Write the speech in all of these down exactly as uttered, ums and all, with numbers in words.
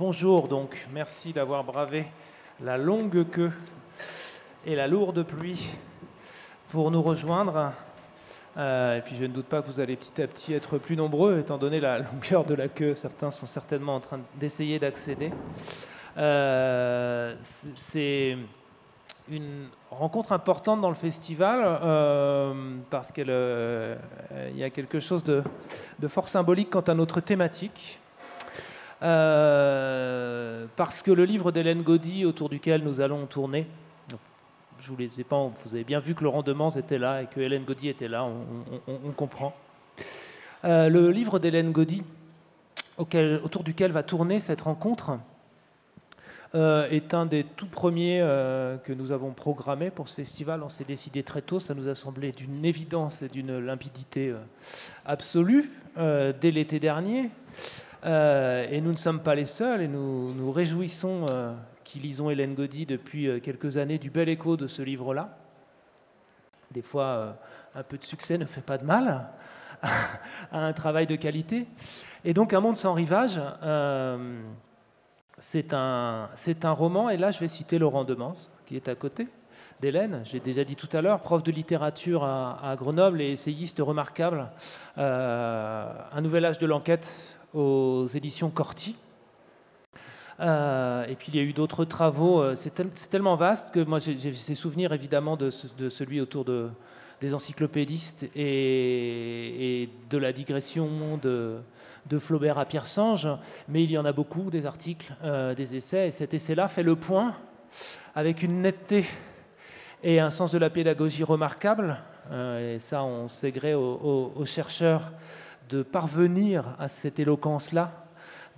Bonjour donc, merci d'avoir bravé la longue queue et la lourde pluie pour nous rejoindre. Euh, et puis je ne doute pas que vous allez petit à petit être plus nombreux, étant donné la longueur de la queue. Certains sont certainement en train d'essayer d'accéder. Euh, c'est une rencontre importante dans le festival euh, parce qu'il euh, y a quelque chose de, de fort symbolique quant à notre thématique. Euh, parce que le livre d'Hélène Gaudy, autour duquel nous allons tourner, donc, je vous les ai pas, vous avez bien vu que Laurent Demanze était là et que Hélène Gaudy était là, on, on, on comprend. Euh, le livre d'Hélène Gaudy, auquel, autour duquel va tourner cette rencontre, euh, est un des tout premiers euh, que nous avons programmé pour ce festival. On s'est décidé très tôt, ça nous a semblé d'une évidence et d'une limpidité euh, absolue euh, dès l'été dernier. Euh, et nous ne sommes pas les seuls et nous nous réjouissons euh, qui lisons Hélène Gaudy depuis euh, quelques années du bel écho de ce livre-là. Des fois, euh, un peu de succès ne fait pas de mal à un travail de qualité. Et donc, Un monde sans rivage, euh, c'est un, c'est un roman, et là je vais citer Laurent Demanze, qui est à côté d'Hélène. J'ai déjà dit tout à l'heure, prof de littérature à, à Grenoble et essayiste remarquable. Euh, Un nouvel âge de l'enquête aux éditions Corti. Euh, et puis il y a eu d'autres travaux. C'est tel, tellement vaste que moi j'ai ces souvenirs évidemment de, ce, de celui autour de, des encyclopédistes et, et de la digression de, de Flaubert à Pierre-Sange. Mais il y en a beaucoup, des articles, euh, des essais. Et cet essai-là fait le point avec une netteté et un sens de la pédagogie remarquable. Euh, et ça, on s'égrée aux, aux, aux chercheurs de parvenir à cette éloquence-là,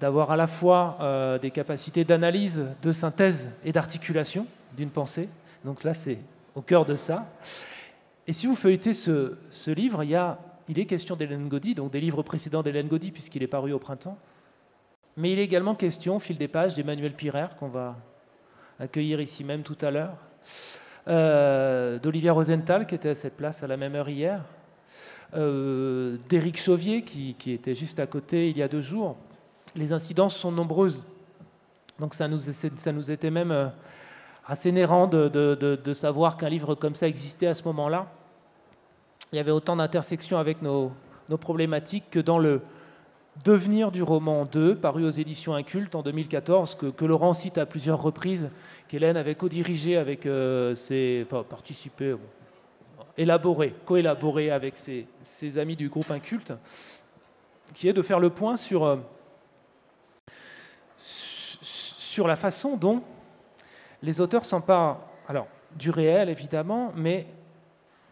d'avoir à la fois euh, des capacités d'analyse, de synthèse et d'articulation d'une pensée. Donc là, c'est au cœur de ça. Et si vous feuilletez ce, ce livre, il, y a, il est question d'Hélène Gaudy, donc des livres précédents d'Hélène Gaudy, puisqu'il est paru au printemps. Mais il est également question, au fil des pages, d'Emmanuel Pirer, qu'on va accueillir ici même tout à l'heure, euh, d'Olivia Rosenthal, qui était à cette place à la même heure hier, Euh, d'Éric Chauvier qui, qui était juste à côté il y a deux jours. Les incidences sont nombreuses, donc ça nous, ça nous était même euh, assez nérant de, de, de, de savoir qu'un livre comme ça existait à ce moment-là. Il y avait autant d'intersections avec nos, nos problématiques que dans le Devenir du roman deux, paru aux éditions Incultes en deux mille quatorze, que, que Laurent cite à plusieurs reprises, qu'Hélène avait co-dirigé avec euh, ses... Enfin, participé... Bon. élaboré, coélaboré avec ses, ses amis du groupe Incultes, qui est de faire le point sur, euh, sur la façon dont les auteurs s'emparent, alors du réel évidemment, mais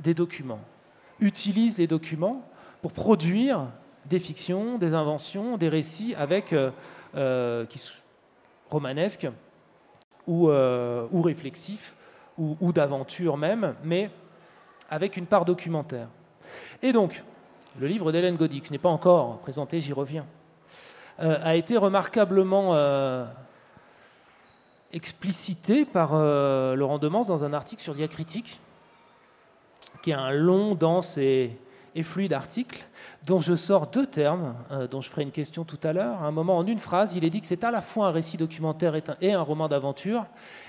des documents, utilisent les documents pour produire des fictions, des inventions, des récits avec, euh, euh, qui, romanesques ou, euh, ou réflexifs ou, ou d'aventure même, mais avec une part documentaire. Et donc, le livre d'Hélène Gaudy, que je n'ai pas encore présenté, j'y reviens, euh, a été remarquablement euh, explicité par euh, Laurent Demanze dans un article sur Diacritique, qui est un long, dense et, et fluide article, dont je sors deux termes, euh, dont je ferai une question tout à l'heure. À un moment, en une phrase, il est dit que c'est à la fois un récit documentaire et un, et un roman d'aventure.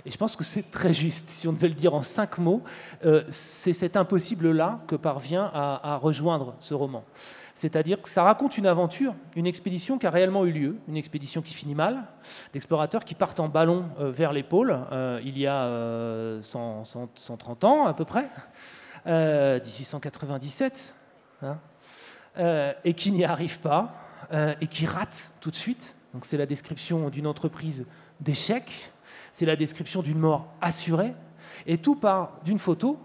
Et je pense que c'est très juste. Si on devait le dire en cinq mots, euh, c'est cet impossible-là que parvient à, à rejoindre ce roman. C'est-à-dire que ça raconte une aventure, une expédition qui a réellement eu lieu, une expédition qui finit mal, d'explorateurs qui partent en ballon euh, vers les pôles, euh, il y a euh, cent, cent, cent trente ans à peu près, euh, dix-huit cent quatre-vingt-dix-sept, hein, Euh, et qui n'y arrive pas, euh, et qui rate tout de suite. Donc c'est la description d'une entreprise d'échec, c'est la description d'une mort assurée, et tout part d'une photo,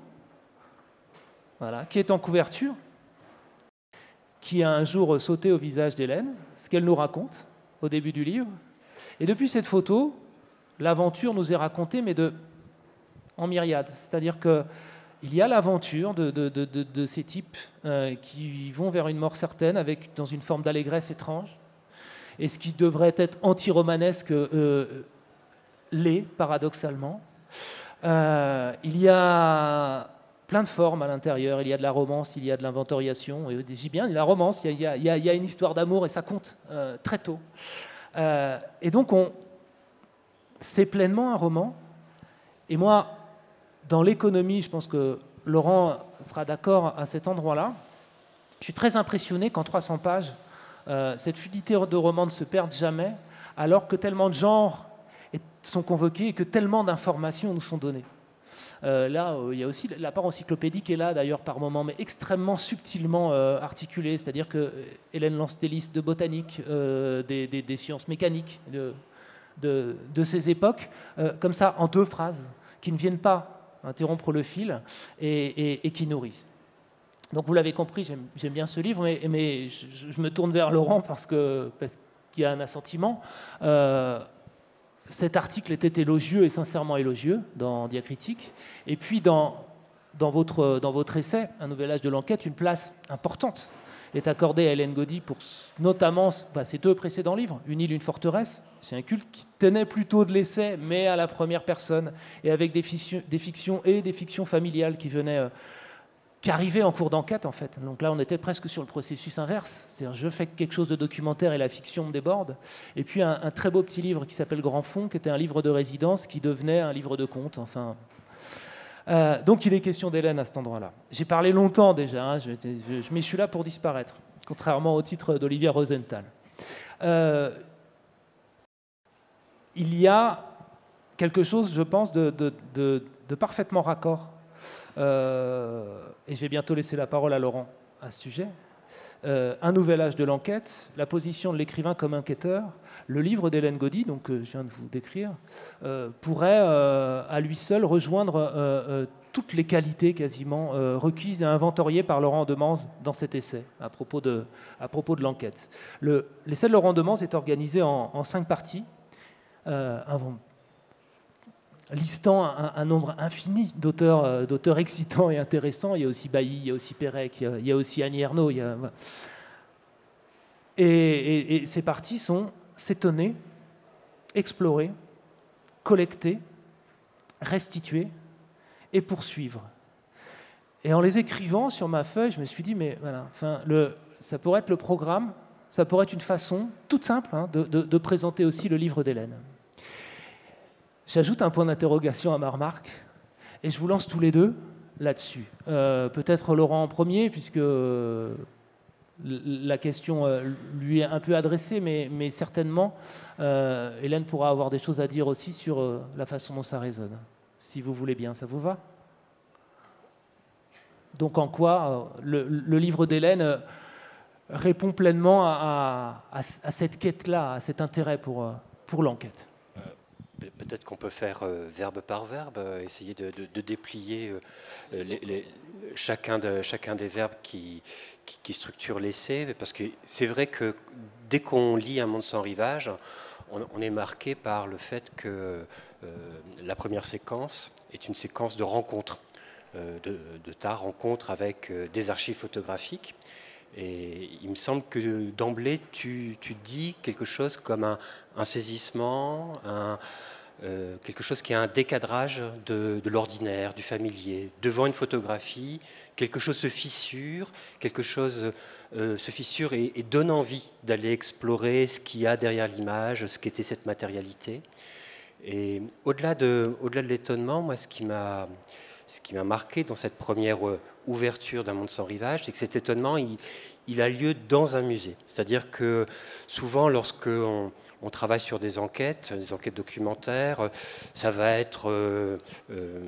voilà, qui est en couverture, qui a un jour sauté au visage d'Hélène, ce qu'elle nous raconte au début du livre. Et depuis cette photo, l'aventure nous est racontée, mais de... en myriade, c'est-à-dire que il y a l'aventure de, de, de, de, de ces types euh, qui vont vers une mort certaine avec, dans une forme d'allégresse étrange. Et ce qui devrait être anti-romanesque euh, l'est, paradoxalement. Euh, il y a plein de formes à l'intérieur. Il y a de la romance, il y a de l'inventoriation. Et j'y bien, il y a de la romance, il y a, il y a, il y a une histoire d'amour et ça compte euh, très tôt. Euh, et donc, on, c'est pleinement un roman. Et moi, dans l'économie, je pense que Laurent sera d'accord à cet endroit-là, je suis très impressionné qu'en trois cents pages, euh, cette fluidité de roman ne se perde jamais, alors que tellement de genres sont convoqués et que tellement d'informations nous sont données. Euh, là, il euh, y a aussi la part encyclopédique est là d'ailleurs par moments, mais extrêmement subtilement euh, articulée, c'est-à-dire que Hélène lance des listes de botanique, euh, des, des, des sciences mécaniques de, de, de ces époques, euh, comme ça, en deux phrases, qui ne viennent pas interrompre le fil et, et, et qui nourrissent. Donc vous l'avez compris, j'aime, j'aime bien ce livre, mais, mais je, je me tourne vers Laurent parce que, parce qu'il y a un assentiment. Euh, Cet article était élogieux et sincèrement élogieux dans Diacritique. Et puis dans, dans, votre, dans votre essai, Un nouvel âge de l'enquête, une place importante est accordée à Hélène Gaudy pour notamment ben, ses deux précédents livres, Une île, une forteresse. C'est un culte qui tenait plutôt de l'essai, mais à la première personne, et avec des fictions, des fictions et des fictions familiales qui venaient... Euh, qui arrivait en cours d'enquête, en fait. Donc là, on était presque sur le processus inverse. C'est-à-dire, je fais quelque chose de documentaire et la fiction me déborde. Et puis, un, un très beau petit livre qui s'appelle Grand Fond, qui était un livre de résidence, qui devenait un livre de contes, enfin... Euh, donc, il est question d'Hélène à cet endroit-là. J'ai parlé longtemps, déjà, hein, je, je, je, mais je suis là pour disparaître, contrairement au titre d'Olivier Rosenthal. Euh, il y a quelque chose, je pense, de, de, de, de parfaitement raccord. Euh, et j'ai bientôt laissé la parole à Laurent à ce sujet, euh, Un nouvel âge de l'enquête, la position de l'écrivain comme enquêteur, le livre d'Hélène Gaudy, donc euh, je viens de vous décrire, euh, pourrait euh, à lui seul rejoindre euh, euh, toutes les qualités quasiment euh, requises et inventoriées par Laurent Demanze dans cet essai à propos de, à propos de l'enquête. Le, l'essai de Laurent Demanze est organisé en, en cinq parties, euh, un listant un, un nombre infini d'auteurs, euh, d'auteurs excitants et intéressants. Il y a aussi Bailly, il y a aussi Pérec, il, il y a aussi Annie Ernaux. Il y a... et, et, et ces parties sont s'étonner, explorer, collecter, restituer et poursuivre. Et en les écrivant sur ma feuille, je me suis dit, mais voilà, enfin, le, ça pourrait être le programme, ça pourrait être une façon toute simple hein, de, de, de présenter aussi le livre d'Hélène. J'ajoute un point d'interrogation à ma remarque et je vous lance tous les deux là-dessus. Euh, peut-être Laurent en premier, puisque euh, la question euh, lui est un peu adressée, mais, mais certainement euh, Hélène pourra avoir des choses à dire aussi sur euh, la façon dont ça résonne. Si vous voulez bien, ça vous va? Donc en quoi euh, le, le livre d'Hélène euh, répond pleinement à, à, à cette quête-là, à cet intérêt pour, euh, pour l'enquête? Peut-être qu'on peut faire euh, verbe par verbe, euh, essayer de, de, de déplier euh, les, les, chacun, de, chacun des verbes qui, qui, qui structurent l'essai, parce que c'est vrai que dès qu'on lit Un monde sans rivage, on, on est marqué par le fait que euh, la première séquence est une séquence de rencontre, euh, de, de ta rencontre avec euh, des archives photographiques. Et il me semble que d'emblée, tu, tu dis quelque chose comme un, un saisissement, un, euh, quelque chose qui est un décadrage de, de l'ordinaire, du familier. Devant une photographie, quelque chose se fissure, quelque chose euh, se fissure et, et donne envie d'aller explorer ce qu'il y a derrière l'image, ce qu'était cette matérialité. Et au-delà de, au-delà de l'étonnement, moi, ce qui m'a... Ce qui m'a marqué dans cette première ouverture d'Un monde sans rivage, c'est que cet étonnement, il, il a lieu dans un musée. C'est-à-dire que souvent, lorsque on, on travaille sur des enquêtes, des enquêtes documentaires, ça va être, euh, euh,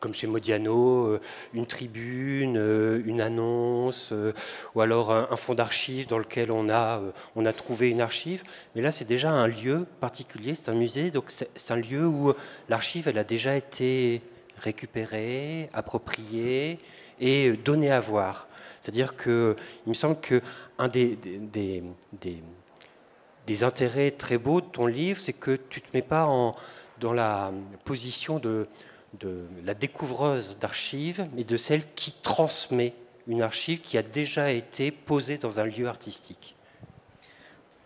comme chez Modiano, une tribune, une annonce, euh, ou alors un, un fonds d'archives dans lequel on a, on a trouvé une archive. Mais là, c'est déjà un lieu particulier, c'est un musée, donc c'est, c'est un lieu où l'archive, elle a déjà été... récupérer, approprier et donner à voir. C'est-à-dire qu'il me semble qu'un des, des, des, des intérêts très beaux de ton livre, c'est que tu ne te mets pas en, dans la position de, de la découvreuse d'archives, mais de celle qui transmet une archive qui a déjà été posée dans un lieu artistique.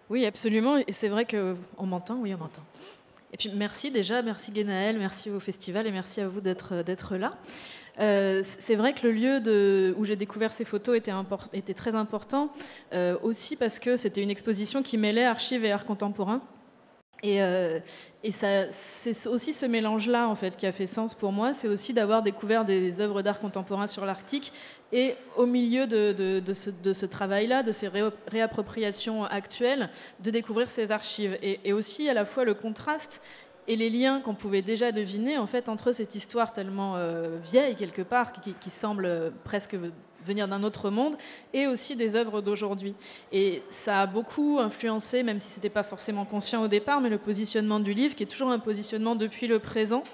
Oui, absolument. Et c'est vrai qu'on m'entend, oui, on m'entend. Et puis merci déjà, merci Guénaël, merci au festival et merci à vous d'être, d'être là. Euh, c'est vrai que le lieu de, où j'ai découvert ces photos était, import, était très important, euh, aussi parce que c'était une exposition qui mêlait archives et art contemporain. Et, euh, et c'est aussi ce mélange-là, en fait, qui a fait sens pour moi. C'est aussi d'avoir découvert des œuvres d'art contemporain sur l'Arctique et au milieu de, de, de ce, de ce travail-là, de ces ré réappropriations actuelles, de découvrir ces archives. Et, et aussi, à la fois, le contraste et les liens qu'on pouvait déjà deviner, en fait, entre cette histoire tellement euh, vieille, quelque part, qui, qui semble presque venir d'un autre monde, et aussi des œuvres d'aujourd'hui. Et ça a beaucoup influencé, même si ce n'était pas forcément conscient au départ, mais le positionnement du livre, qui est toujours un positionnement depuis le présent.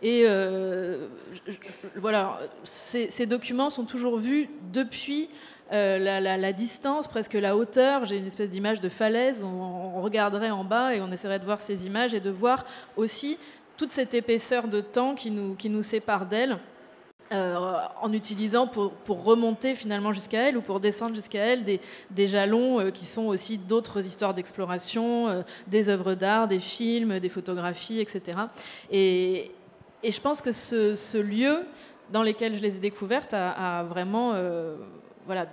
Et euh, je, je, voilà, ces, ces documents sont toujours vus depuis euh, la, la, la distance, presque la hauteur. J'ai une espèce d'image de falaise où on, on regarderait en bas et on essaierait de voir ces images et de voir aussi toute cette épaisseur de temps qui nous, qui nous sépare d'elle. Euh, en utilisant pour, pour remonter finalement jusqu'à elle ou pour descendre jusqu'à elle des, des jalons euh, qui sont aussi d'autres histoires d'exploration, euh, des œuvres d'art, des films, des photographies, et cetera. Et, et je pense que ce, ce lieu dans lequel je les ai découvertes a, a vraiment euh, voilà,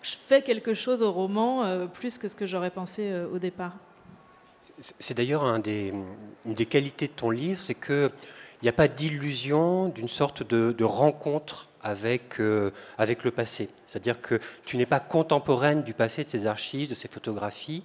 fait quelque chose au roman euh, plus que ce que j'aurais pensé euh, au départ. C'est d'ailleurs un des, une des qualités de ton livre, c'est que il n'y a pas d'illusion d'une sorte de, de rencontre avec, euh, avec le passé. C'est-à-dire que tu n'es pas contemporaine du passé, de ces archives, de ces photographies.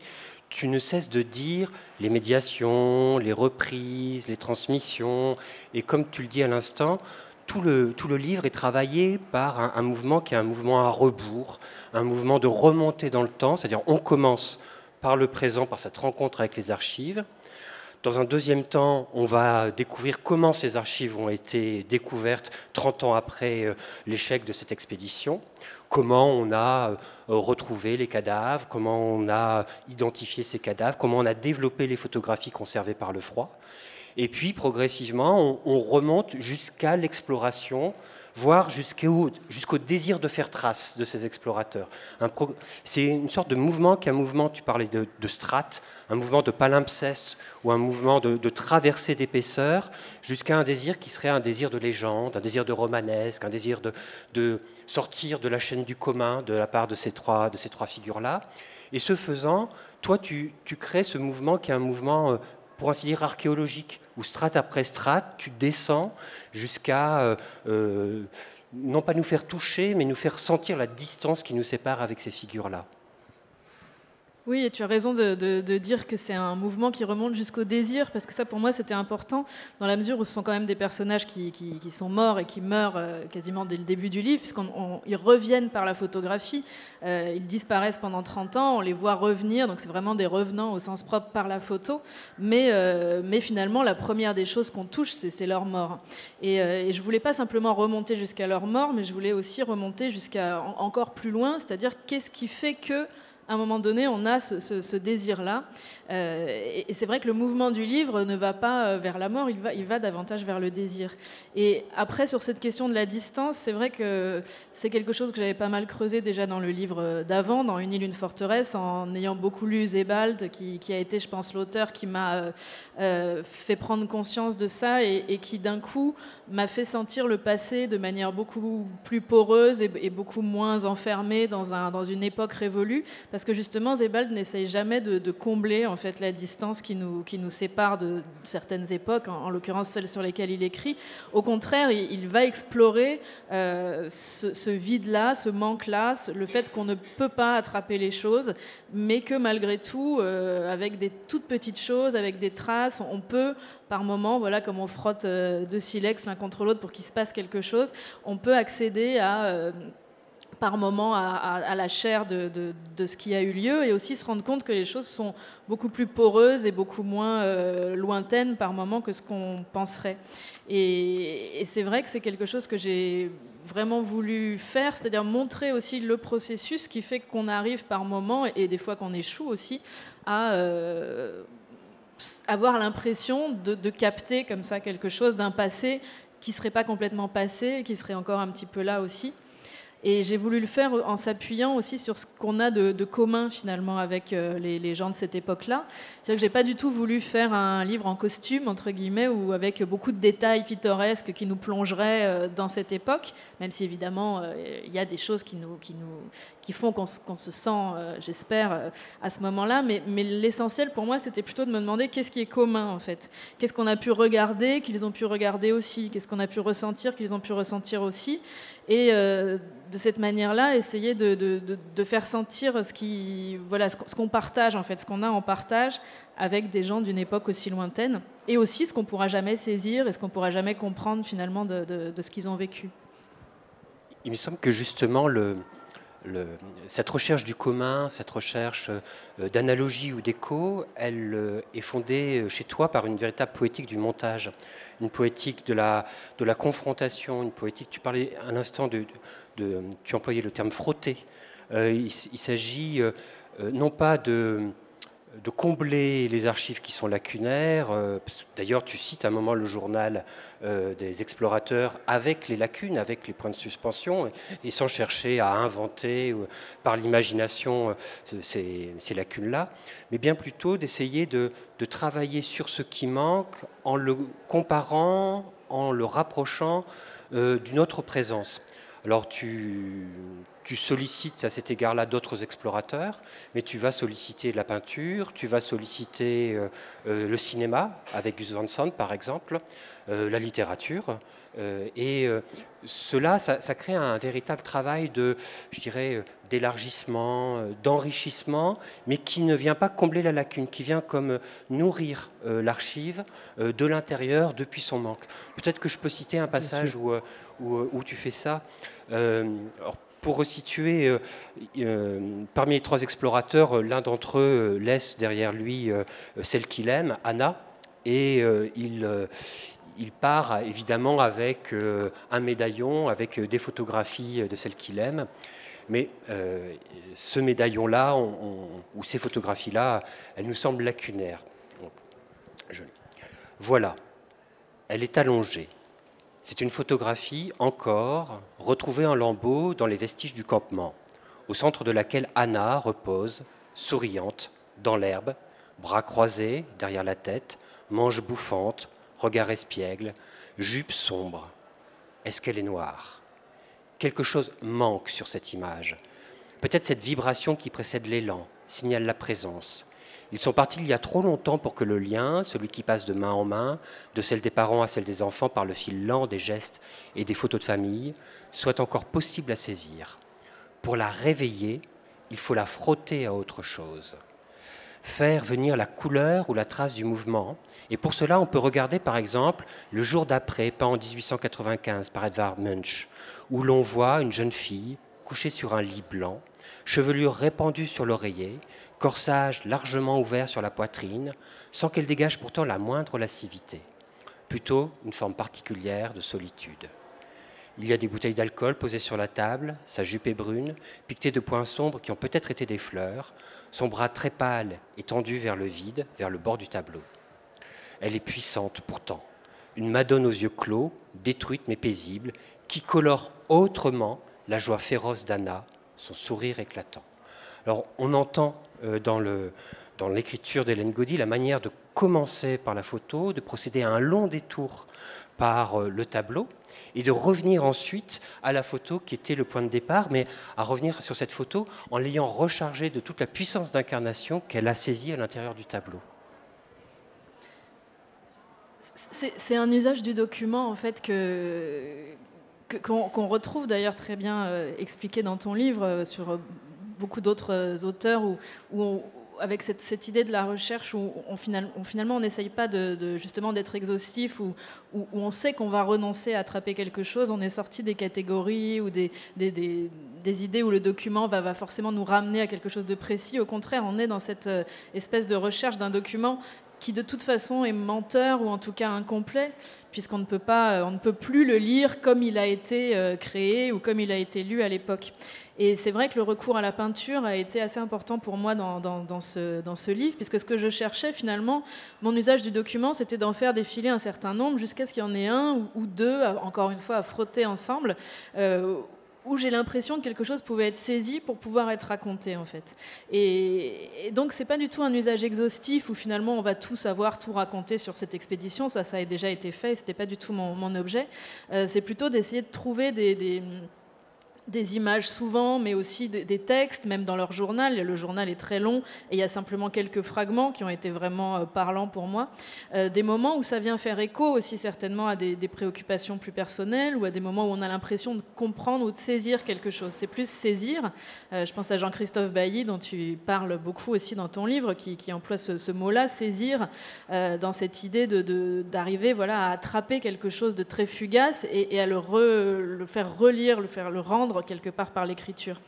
Tu ne cesses de dire les médiations, les reprises, les transmissions. Et comme tu le dis à l'instant, tout le, tout le livre est travaillé par un, un mouvement qui est un mouvement à rebours, un mouvement de remontée dans le temps. C'est-à-dire on commence par le présent, par cette rencontre avec les archives. Dans un deuxième temps, on va découvrir comment ces archives ont été découvertes trente ans après l'échec de cette expédition, comment on a retrouvé les cadavres, comment on a identifié ces cadavres, comment on a développé les photographies conservées par le froid. Et puis, progressivement, on remonte jusqu'à l'exploration, voire jusqu'au jusqu'au désir de faire trace de ces explorateurs. Un c'est une sorte de mouvement qui est un mouvement, tu parlais de, de strates, un mouvement de palimpseste ou un mouvement de, de traversée d'épaisseur jusqu'à un désir qui serait un désir de légende, un désir de romanesque, un désir de, de sortir de la chaîne du commun de la part de ces trois, de ces trois figures-là. Et ce faisant, toi, tu, tu crées ce mouvement qui est un mouvement, pour ainsi dire, archéologique, où strate après strate, tu descends jusqu'à, euh, euh, non pas nous faire toucher, mais nous faire sentir la distance qui nous sépare avec ces figures-là. Oui, et tu as raison de, de, de dire que c'est un mouvement qui remonte jusqu'au désir, parce que ça, pour moi, c'était important, dans la mesure où ce sont quand même des personnages qui, qui, qui sont morts et qui meurent quasiment dès le début du livre, puisqu'ils reviennent par la photographie, euh, ils disparaissent pendant trente ans, on les voit revenir, donc c'est vraiment des revenants au sens propre par la photo, mais, euh, mais finalement, la première des choses qu'on touche, c'est leur mort. Et, euh, et je voulais pas simplement remonter jusqu'à leur mort, mais je voulais aussi remonter jusqu'à en, encore plus loin, c'est-à-dire qu'est-ce qui fait que à un moment donné, on a ce, ce, ce désir-là. Euh, et, et c'est vrai que le mouvement du livre ne va pas vers la mort, il va, il va davantage vers le désir. Et après, sur cette question de la distance, c'est vrai que c'est quelque chose que j'avais pas mal creusé déjà dans le livre d'avant, dans Une île, une forteresse, en ayant beaucoup lu Zébald, qui, qui a été, je pense, l'auteur qui m'a euh, fait prendre conscience de ça et, et qui, d'un coup, m'a fait sentir le passé de manière beaucoup plus poreuse et, et beaucoup moins enfermée dans, un, dans une époque révolue. Parce que justement, Zébald n'essaye jamais de, de combler en fait, la distance qui nous, qui nous sépare de certaines époques, en, en l'occurrence celles sur lesquelles il écrit. Au contraire, il, il va explorer euh, ce, ce vide-là, ce manque-là, le fait qu'on ne peut pas attraper les choses, mais que malgré tout, euh, avec des toutes petites choses, avec des traces, on peut, par moments, voilà, comme on frotte euh, deux silex l'un contre l'autre pour qu'il se passe quelque chose, on peut accéder à... Euh, par moment à, à, à la chair de, de, de ce qui a eu lieu et aussi se rendre compte que les choses sont beaucoup plus poreuses et beaucoup moins euh, lointaines par moment que ce qu'on penserait. Et, et c'est vrai que c'est quelque chose que j'ai vraiment voulu faire, c'est-à-dire montrer aussi le processus qui fait qu'on arrive par moment et des fois qu'on échoue aussi à... Euh, avoir l'impression de, de capter comme ça quelque chose d'un passé qui ne serait pas complètement passé et qui serait encore un petit peu là aussi. Et j'ai voulu le faire en s'appuyant aussi sur ce qu'on a de, de commun finalement avec euh, les, les gens de cette époque-là. C'est-à-dire que j'ai pas du tout voulu faire un livre en costume, entre guillemets, ou avec beaucoup de détails pittoresques qui nous plongeraient euh, dans cette époque, même si évidemment il euh, y a des choses qui, nous, qui, nous, qui font qu'on se, qu'on se sent, euh, j'espère, euh, à ce moment-là. Mais, mais l'essentiel pour moi, c'était plutôt de me demander qu'est-ce qui est commun en fait. Qu'est-ce qu'on a pu regarder, qu'ils ont pu regarder aussi. Qu'est-ce qu'on a pu ressentir, qu'ils ont pu ressentir aussi. Et euh, de cette manière-là, essayer de, de, de, de faire sentir ce qui, voilà, ce qu'on partage en fait, ce qu'on a en partage avec des gens d'une époque aussi lointaine, et aussi ce qu'on pourra jamais saisir et ce qu'on pourra jamais comprendre finalement de, de, de ce qu'ils ont vécu. Il me semble que justement le, le, cette recherche du commun, cette recherche d'analogie ou d'écho, elle est fondée chez toi par une véritable poétique du montage, une poétique de la, de la confrontation, une poétique, tu parlais un instant de, de tu employais le terme frotter, euh, il, il s'agit euh, non pas de, de combler les archives qui sont lacunaires, euh, d'ailleurs tu cites à un moment le journal euh, des explorateurs avec les lacunes, avec les points de suspension, et, et sans chercher à inventer euh, par l'imagination euh, ces, ces lacunes-là, mais bien plutôt d'essayer de, de travailler sur ce qui manque en le comparant, en le rapprochant euh, d'une autre présence. Alors tu, tu sollicites à cet égard-là d'autres explorateurs, mais tu vas solliciter la peinture, tu vas solliciter euh, euh, le cinéma, avec Gus Van Sant par exemple, euh, la littérature. Euh, et euh, cela, ça, ça crée un véritable travail de, je dirais, d'élargissement, d'enrichissement, mais qui ne vient pas combler la lacune, qui vient comme nourrir euh, l'archive euh, de l'intérieur depuis son manque. Peut-être que je peux citer un passage où... Euh, Où, où tu fais ça. Euh, alors pour resituer, euh, euh, parmi les trois explorateurs, l'un d'entre eux laisse derrière lui euh, celle qu'il aime, Anna, et euh, il, euh, il part évidemment avec euh, un médaillon, avec des photographies de celle qu'il aime. Mais euh, ce médaillon-là, on, on, ou ces photographies-là, elles nous semblent lacunaires. Donc, je... Voilà, elle est allongée. C'est une photographie, encore, retrouvée en lambeaux dans les vestiges du campement, au centre de laquelle Anna repose, souriante, dans l'herbe, bras croisés derrière la tête, manches bouffantes, regard espiègle, jupe sombre. Est-ce qu'elle est noire? Quelque chose manque sur cette image. Peut-être cette vibration qui précède l'élan, signale la présence. Ils sont partis il y a trop longtemps pour que le lien, celui qui passe de main en main, de celle des parents à celle des enfants par le fil lent des gestes et des photos de famille, soit encore possible à saisir. Pour la réveiller, il faut la frotter à autre chose. Faire venir la couleur ou la trace du mouvement. Et pour cela, on peut regarder par exemple Le jour d'après, peint en dix-huit cent quatre-vingt-quinze par Edvard Munch, où l'on voit une jeune fille couchée sur un lit blanc, chevelure répandue sur l'oreiller, corsage largement ouvert sur la poitrine, sans qu'elle dégage pourtant la moindre lascivité. Plutôt une forme particulière de solitude. Il y a des bouteilles d'alcool posées sur la table, sa jupe est brune, piquetée de points sombres qui ont peut-être été des fleurs, son bras très pâle et tendu vers le vide, vers le bord du tableau. Elle est puissante pourtant, une madone aux yeux clos, détruite mais paisible, qui colore autrement la joie féroce d'Anna, son sourire éclatant. Alors on entend euh, dans le, dans l'écriture d'Hélène Gaudy la manière de commencer par la photo, de procéder à un long détour par euh, le tableau et de revenir ensuite à la photo qui était le point de départ, mais à revenir sur cette photo en l'ayant rechargée de toute la puissance d'incarnation qu'elle a saisie à l'intérieur du tableau. C'est un usage du document en fait que... qu'on qu'on retrouve d'ailleurs très bien euh, expliqué dans ton livre euh, sur euh, beaucoup d'autres euh, auteurs où, où on, avec cette, cette idée de la recherche où on, on, finalement on n'essaye pas de, de, justement d'être exhaustif, où, où, où on sait qu'on va renoncer à attraper quelque chose, on est sorti des catégories ou des, des, des, des idées où le document va, va forcément nous ramener à quelque chose de précis. Au contraire, on est dans cette euh, espèce de recherche d'un document qui de toute façon est menteur ou en tout cas incomplet, puisqu'on ne peut pas, on ne peut plus le lire comme il a été créé ou comme il a été lu à l'époque. Et c'est vrai que le recours à la peinture a été assez important pour moi dans, dans, dans, ce, dans ce livre, puisque ce que je cherchais finalement, mon usage du document, c'était d'en faire défiler un certain nombre jusqu'à ce qu'il y en ait un ou deux, encore une fois, à frotter ensemble, euh, où j'ai l'impression que quelque chose pouvait être saisi pour pouvoir être raconté, en fait. Et, et donc, c'est pas du tout un usage exhaustif où, finalement, on va tout savoir, tout raconter sur cette expédition. Ça, ça a déjà été fait, c'était pas du tout mon, mon objet. Euh, c'est plutôt d'essayer de trouver des... des des images souvent, mais aussi des textes, même dans leur journal. Le journal est très long et il y a simplement quelques fragments qui ont été vraiment parlants pour moi. Euh, des moments où ça vient faire écho aussi certainement à des, des préoccupations plus personnelles ou à des moments où on a l'impression de comprendre ou de saisir quelque chose. C'est plus saisir. Euh, je pense à Jean-Christophe Bailly, dont tu parles beaucoup aussi dans ton livre, qui, qui emploie ce, ce mot-là, saisir, euh, dans cette idée de, de, d'arriver voilà, à attraper quelque chose de très fugace et, et à le, re, le faire relire, le faire le rendre quelque part par l'écriture.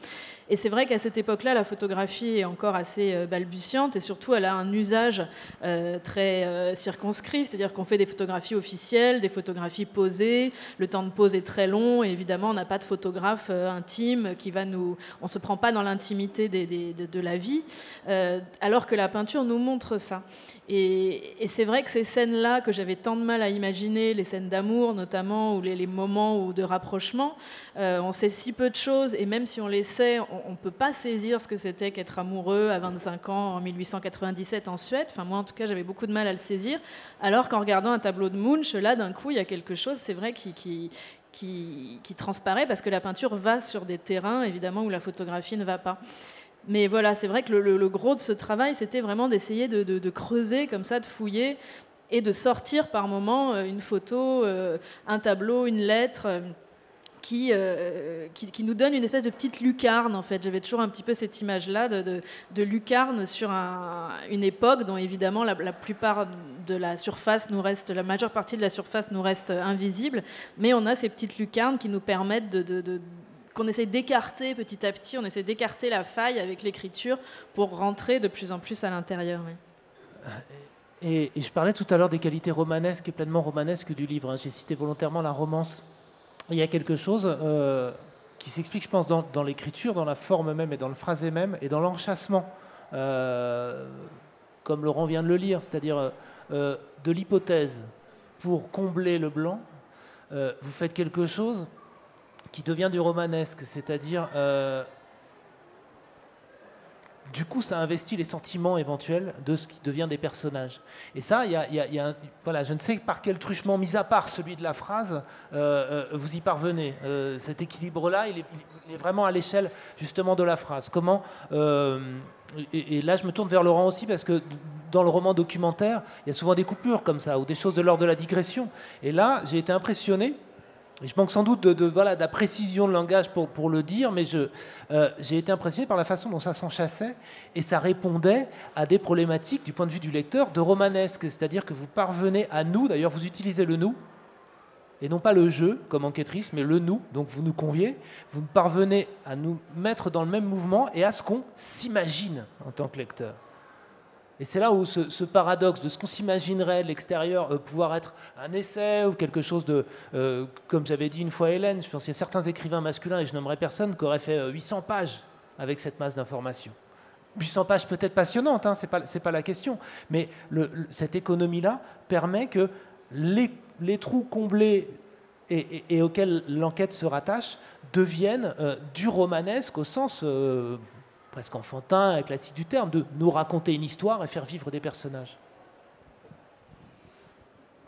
Et c'est vrai qu'à cette époque-là, la photographie est encore assez euh, balbutiante, et surtout elle a un usage euh, très euh, circonscrit, c'est-à-dire qu'on fait des photographies officielles, des photographies posées, le temps de pose est très long, et évidemment on n'a pas de photographe euh, intime qui va nous... On ne se prend pas dans l'intimité des, des, de, de la vie, euh, alors que la peinture nous montre ça. Et, et c'est vrai que ces scènes-là que j'avais tant de mal à imaginer, les scènes d'amour notamment, ou les, les moments ou de rapprochement, euh, on sait si peu de choses, et même si on les sait, on On ne peut pas saisir ce que c'était qu'être amoureux à vingt-cinq ans en mille huit cent quatre-vingt-dix-sept en Suède. Enfin, moi, en tout cas, j'avais beaucoup de mal à le saisir. Alors qu'en regardant un tableau de Munch, là, d'un coup, il y a quelque chose, c'est vrai, qui, qui, qui, qui transparaît, parce que la peinture va sur des terrains, évidemment, où la photographie ne va pas. Mais voilà, c'est vrai que le, le, le gros de ce travail, c'était vraiment d'essayer de, de, de creuser comme ça, de fouiller, et de sortir par moments une photo, un tableau, une lettre... Qui, euh, qui, qui nous donne une espèce de petite lucarne, en fait. J'avais toujours un petit peu cette image-là de, de, de lucarne sur un, une époque dont, évidemment, la, la plupart de la surface nous reste, la majeure partie de la surface nous reste invisible, mais on a ces petites lucarnes qui nous permettent de... de, de qu'on essaie d'écarter petit à petit, on essaie d'écarter la faille avec l'écriture pour rentrer de plus en plus à l'intérieur. Oui. Et, et je parlais tout à l'heure des qualités romanesques et pleinement romanesques du livre. J'ai cité volontairement la romance. Il y a quelque chose euh, qui s'explique, je pense, dans, dans l'écriture, dans la forme même et dans le phrasé même et dans l'enchâssement, euh, comme Laurent vient de le lire, c'est-à-dire euh, de l'hypothèse pour combler le blanc, euh, vous faites quelque chose qui devient du romanesque, c'est-à-dire, euh, du coup, ça investit les sentiments éventuels de ce qui devient des personnages. Et ça, il y a, y a, y a un, voilà, je ne sais par quel truchement, mis à part celui de la phrase, euh, euh, vous y parvenez. Euh, cet équilibre-là, il, il est vraiment à l'échelle justement de la phrase. Comment euh, et, et là, je me tourne vers Laurent aussi, parce que dans le roman documentaire, il y a souvent des coupures comme ça, ou des choses de l'ordre de la digression. Et là, j'ai été impressionné. Et je manque sans doute de, de, voilà, de la précision de langage pour, pour le dire, mais je, euh, j'ai été impressionné par la façon dont ça s'enchassait et ça répondait à des problématiques du point de vue du lecteur de romanesque, c'est-à-dire que vous parvenez à nous, d'ailleurs vous utilisez le « nous » et non pas le « je » comme enquêtrice, mais le « nous », donc vous nous conviez, vous parvenez à nous mettre dans le même mouvement et à ce qu'on s'imagine en tant que lecteur. Et c'est là où ce, ce paradoxe de ce qu'on s'imaginerait de l'extérieur euh, pouvoir être un essai ou quelque chose de... Euh, comme j'avais dit une fois Hélène, je pense qu'il y a certains écrivains masculins, et je nommerai personne, qui auraient fait euh, huit cents pages avec cette masse d'informations. huit cents pages peut-être passionnantes, hein, c'est pas, c'est pas la question, mais le, le, cette économie-là permet que les, les trous comblés et, et, et auxquels l'enquête se rattache deviennent euh, du romanesque au sens... Euh, presque enfantin, classique du terme, de nous raconter une histoire et faire vivre des personnages.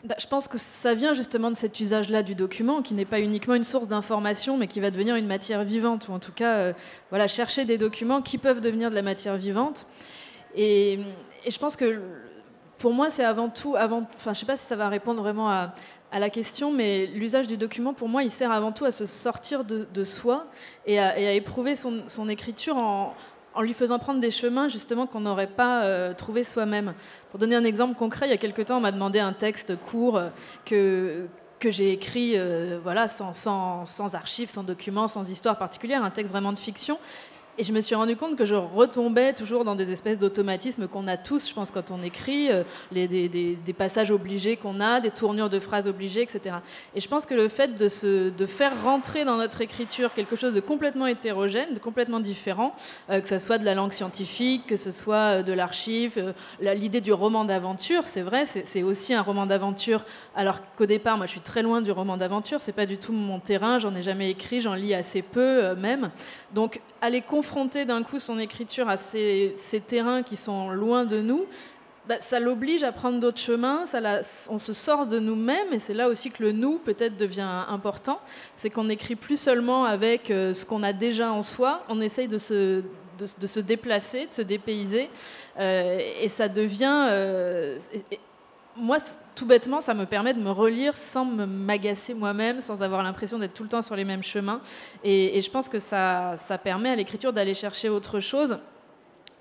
Bah, je pense que ça vient justement de cet usage-là du document, qui n'est pas uniquement une source d'information, mais qui va devenir une matière vivante, ou en tout cas, euh, voilà, chercher des documents qui peuvent devenir de la matière vivante. Et, et je pense que, pour moi, c'est avant tout... Avant, enfin, je ne sais pas si ça va répondre vraiment à... à la question, mais l'usage du document, pour moi, il sert avant tout à se sortir de, de soi et à, et à éprouver son, son écriture en, en lui faisant prendre des chemins, justement, qu'on n'aurait pas euh, trouvé soi-même. Pour donner un exemple concret, il y a quelque temps, on m'a demandé un texte court que... que j'ai écrit euh, voilà, sans, sans, sans archives, sans documents, sans histoire particulière, un texte vraiment de fiction, Et je me suis rendu compte que je retombais toujours dans des espèces d'automatismes qu'on a tous, je pense, quand on écrit, euh, les, des, des, des passages obligés qu'on a, des tournures de phrases obligées, et cetera. Et je pense que le fait de, se, de faire rentrer dans notre écriture quelque chose de complètement hétérogène, de complètement différent, euh, que ce soit de la langue scientifique, que ce soit de l'archive, euh, la, l'idée du roman d'aventure, c'est vrai, c'est aussi un roman d'aventure, alors qu'au départ, moi, je suis très loin du roman d'aventure, c'est pas du tout mon terrain, j'en ai jamais écrit, j'en lis assez peu euh, même. Donc, aller confronter d'un coup son écriture à ces, ces terrains qui sont loin de nous, bah, ça l'oblige à prendre d'autres chemins, ça la, on se sort de nous-mêmes, et c'est là aussi que le nous peut-être devient important, c'est qu'on n'écrit plus seulement avec euh, ce qu'on a déjà en soi, on essaye de se, de, de se déplacer, de se dépayser, euh, et ça devient... Euh, et, et, moi, tout bêtement, ça me permet de me relire sans m'agacer moi-même, sans avoir l'impression d'être tout le temps sur les mêmes chemins. Et, et je pense que ça, ça permet à l'écriture d'aller chercher autre chose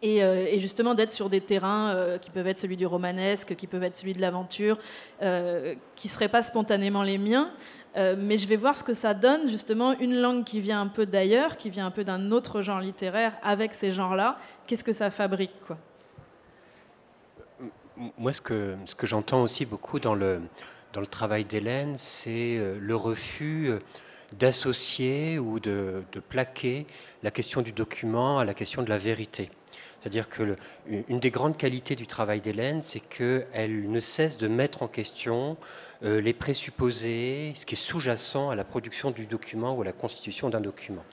et, euh, et justement d'être sur des terrains euh, qui peuvent être celui du romanesque, qui peuvent être celui de l'aventure, euh, qui ne seraient pas spontanément les miens. Euh, mais je vais voir ce que ça donne, justement, une langue qui vient un peu d'ailleurs, qui vient un peu d'un autre genre littéraire avec ces genres-là. Qu'est-ce que ça fabrique, quoi ? Moi, ce que, ce que j'entends aussi beaucoup dans le, dans le travail d'Hélène, c'est le refus d'associer ou de, de plaquer la question du document à la question de la vérité. C'est-à-dire que le, une des grandes qualités du travail d'Hélène, c'est qu'elle ne cesse de mettre en question euh, les présupposés, ce qui est sous-jacent à la production du document ou à la constitution d'un document.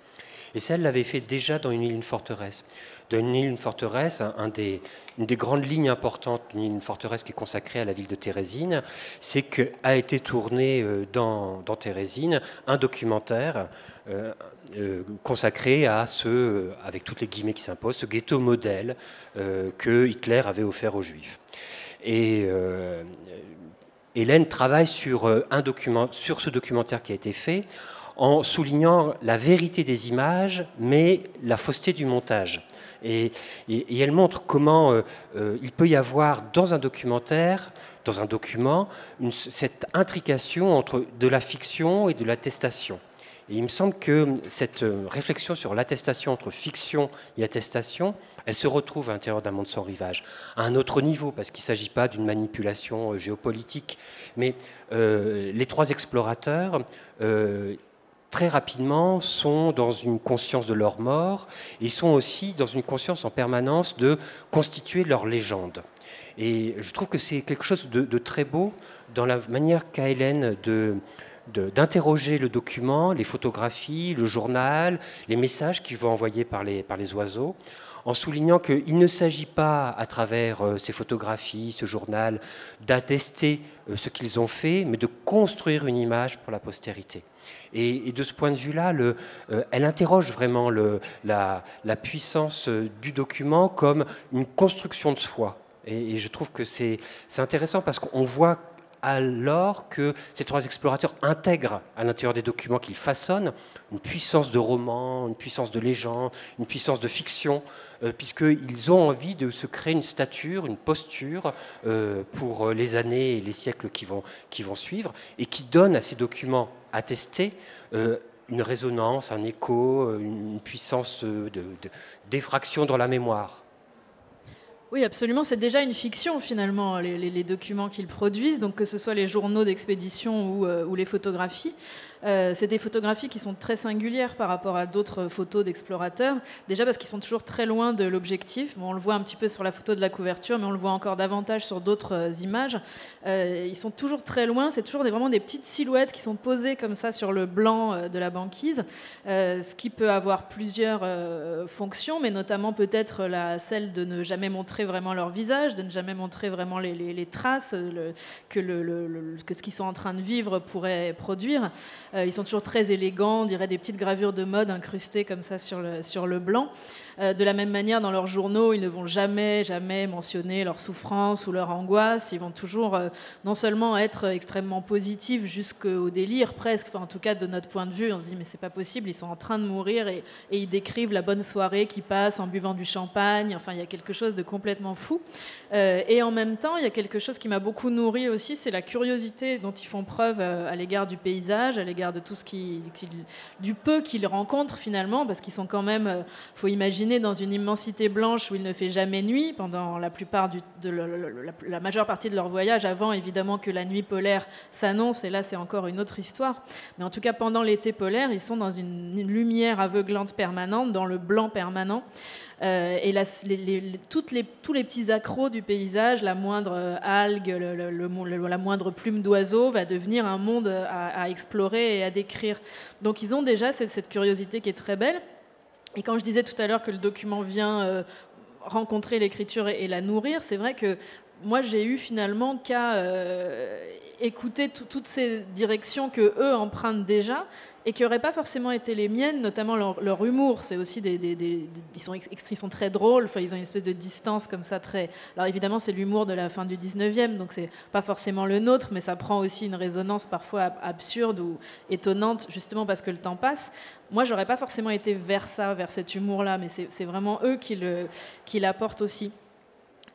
Et ça, elle l'avait fait déjà dans Une île, une forteresse. Dans Une île, une forteresse, un des, une des grandes lignes importantes d'une île, une forteresse qui est consacrée à la ville de Thérésine, c'est qu'a été tourné dans, dans Thérésine un documentaire euh, euh, consacré à ce, avec toutes les guillemets qui s'imposent, ce ghetto modèle euh, que Hitler avait offert aux Juifs. Et... Euh, Hélène travaille sur, un document, sur ce documentaire qui a été fait en soulignant la vérité des images, mais la fausseté du montage. Et, et, et elle montre comment euh, euh, il peut y avoir dans un documentaire, dans un document, une, cette intrication entre de la fiction et de l'attestation. Et il me semble que cette réflexion sur l'attestation entre fiction et attestation, elle se retrouve à l'intérieur d'un monde sans rivage, à un autre niveau, parce qu'il ne s'agit pas d'une manipulation géopolitique. Mais euh, les trois explorateurs, euh, très rapidement, sont dans une conscience de leur mort, et sont aussi dans une conscience en permanence de constituer leur légende. Et je trouve que c'est quelque chose de, de très beau dans la manière qu'a Hélène de... d'interroger le document, les photographies, le journal, les messages qu'ils vont envoyer par les, par les oiseaux, en soulignant qu'il ne s'agit pas, à travers euh, ces photographies, ce journal, d'attester euh, ce qu'ils ont fait, mais de construire une image pour la postérité. Et, et de ce point de vue-là, le, euh, elle interroge vraiment le, la, la puissance du document comme une construction de soi. Et, et je trouve que c'est c'est intéressant parce qu'on voit alors que ces trois explorateurs intègrent à l'intérieur des documents qu'ils façonnent une puissance de roman, une puissance de légende, une puissance de fiction, euh, puisqu'ils ont envie de se créer une stature, une posture euh, pour les années et les siècles qui vont, qui vont suivre, et qui donne à ces documents attestés euh, une résonance, un écho, une puissance de, de, d'effraction dans la mémoire. Oui, absolument. C'est déjà une fiction, finalement, les, les, les documents qu'ils produisent, donc que ce soit les journaux d'expédition ou, euh, ou les photographies. Euh, c'est des photographies qui sont très singulières par rapport à d'autres photos d'explorateurs, déjà parce qu'ils sont toujours très loin de l'objectif. Bon, on le voit un petit peu sur la photo de la couverture, mais on le voit encore davantage sur d'autres euh, images. Euh, ils sont toujours très loin, c'est toujours des, vraiment des petites silhouettes qui sont posées comme ça sur le blanc euh, de la banquise, euh, ce qui peut avoir plusieurs euh, fonctions, mais notamment peut-être celle de ne jamais montrer vraiment leur visage, de ne jamais montrer vraiment les, les, les traces le, que, le, le, le, que ce qu'ils sont en train de vivre pourrait produire. Euh, ils sont toujours très élégants, on dirait des petites gravures de mode incrustées comme ça sur le, sur le blanc. Euh, de la même manière, dans leurs journaux, ils ne vont jamais, jamais mentionner leur souffrance ou leur angoisse. Ils vont toujours euh, non seulement être extrêmement positifs jusqu'au délire presque, enfin, en tout cas de notre point de vue, on se dit mais c'est pas possible, ils sont en train de mourir et, et ils décrivent la bonne soirée qu'ils passent en buvant du champagne. Enfin, il y a quelque chose de complètement complètement fou. Euh, et en même temps, il y a quelque chose qui m'a beaucoup nourrie aussi, c'est la curiosité dont ils font preuve à, à l'égard du paysage, à l'égard égard de tout ce qui, qui du peu qu'il rencontre finalement, parce qu'ils sont quand même, faut imaginer, dans une immensité blanche où il ne fait jamais nuit pendant la plupart du, de le, le, la, la majeure partie de leur voyage, avant évidemment que la nuit polaire s'annonce, et là c'est encore une autre histoire, mais en tout cas pendant l'été polaire ils sont dans une, une lumière aveuglante permanente, dans le blanc permanent. Euh, et la, les, les, toutes les, tous les petits accros du paysage, la moindre algue, le, le, le, la moindre plume d'oiseau va devenir un monde à, à explorer et à décrire. Donc ils ont déjà cette, cette curiosité qui est très belle. Et quand je disais tout à l'heure que le document vient euh, rencontrer l'écriture et, et la nourrir, c'est vrai que moi j'ai eu finalement qu'à euh, écouter tout, toutes ces directions que eux empruntent déjà, et qui n'auraient pas forcément été les miennes, notamment leur, leur humour. C'est aussi des, des, des, des ils, sont, ils sont très drôles, ils ont une espèce de distance comme ça très... Alors évidemment, c'est l'humour de la fin du dix-neuvième, donc c'est pas forcément le nôtre, mais ça prend aussi une résonance parfois absurde ou étonnante, justement parce que le temps passe. Moi, j'aurais pas forcément été vers ça, vers cet humour-là, mais c'est vraiment eux qui le, qui l'apportent aussi.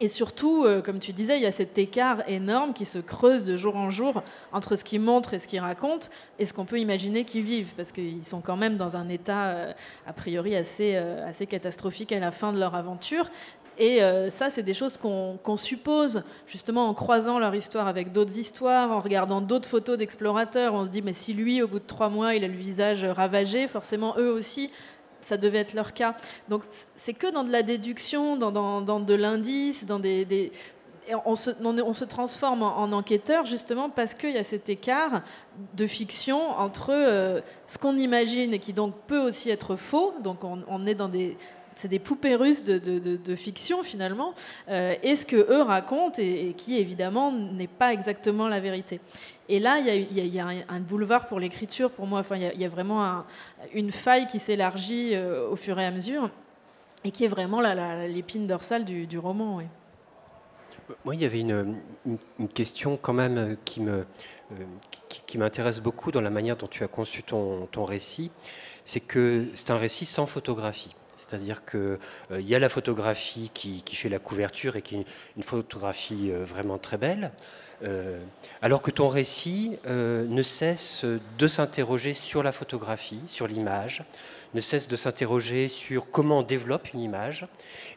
Et surtout, euh, comme tu disais, il y a cet écart énorme qui se creuse de jour en jour entre ce qu'ils montrent et ce qu'ils racontent et ce qu'on peut imaginer qu'ils vivent, parce qu'ils sont quand même dans un état euh, a priori assez, euh, assez catastrophique à la fin de leur aventure. Et euh, ça, c'est des choses qu'on qu'on suppose, justement, en croisant leur histoire avec d'autres histoires, en regardant d'autres photos d'explorateurs. On se dit, mais si lui, au bout de trois mois, il a le visage ravagé, forcément, eux aussi... ça devait être leur cas. Donc c'est que dans de la déduction, dans, dans, dans de l'indice, dans des, des... On, se, on, on se transforme en, en enquêteur justement parce qu'il y a cet écart de fiction entre euh, ce qu'on imagine et qui donc peut aussi être faux. Donc on, on est dans des... c'est des poupées russes de, de, de, de fiction finalement, euh, et ce qu'eux racontent et, et qui évidemment n'est pas exactement la vérité. Et là, il y, y, y a un boulevard pour l'écriture pour moi, enfin, il y, y a vraiment un, une faille qui s'élargit euh, au fur et à mesure et qui est vraiment l'épine dorsale du, du roman. Oui. Moi, il y avait une, une, une question quand même qui me, euh, qui, qui m'intéresse beaucoup dans la manière dont tu as conçu ton, ton récit, c'est que c'est un récit sans photographie. C'est-à-dire qu'il euh, y a la photographie qui, qui fait la couverture et qui est une photographie euh, vraiment très belle, euh, alors que ton récit euh, ne cesse de s'interroger sur la photographie, sur l'image, ne cesse de s'interroger sur comment on développe une image,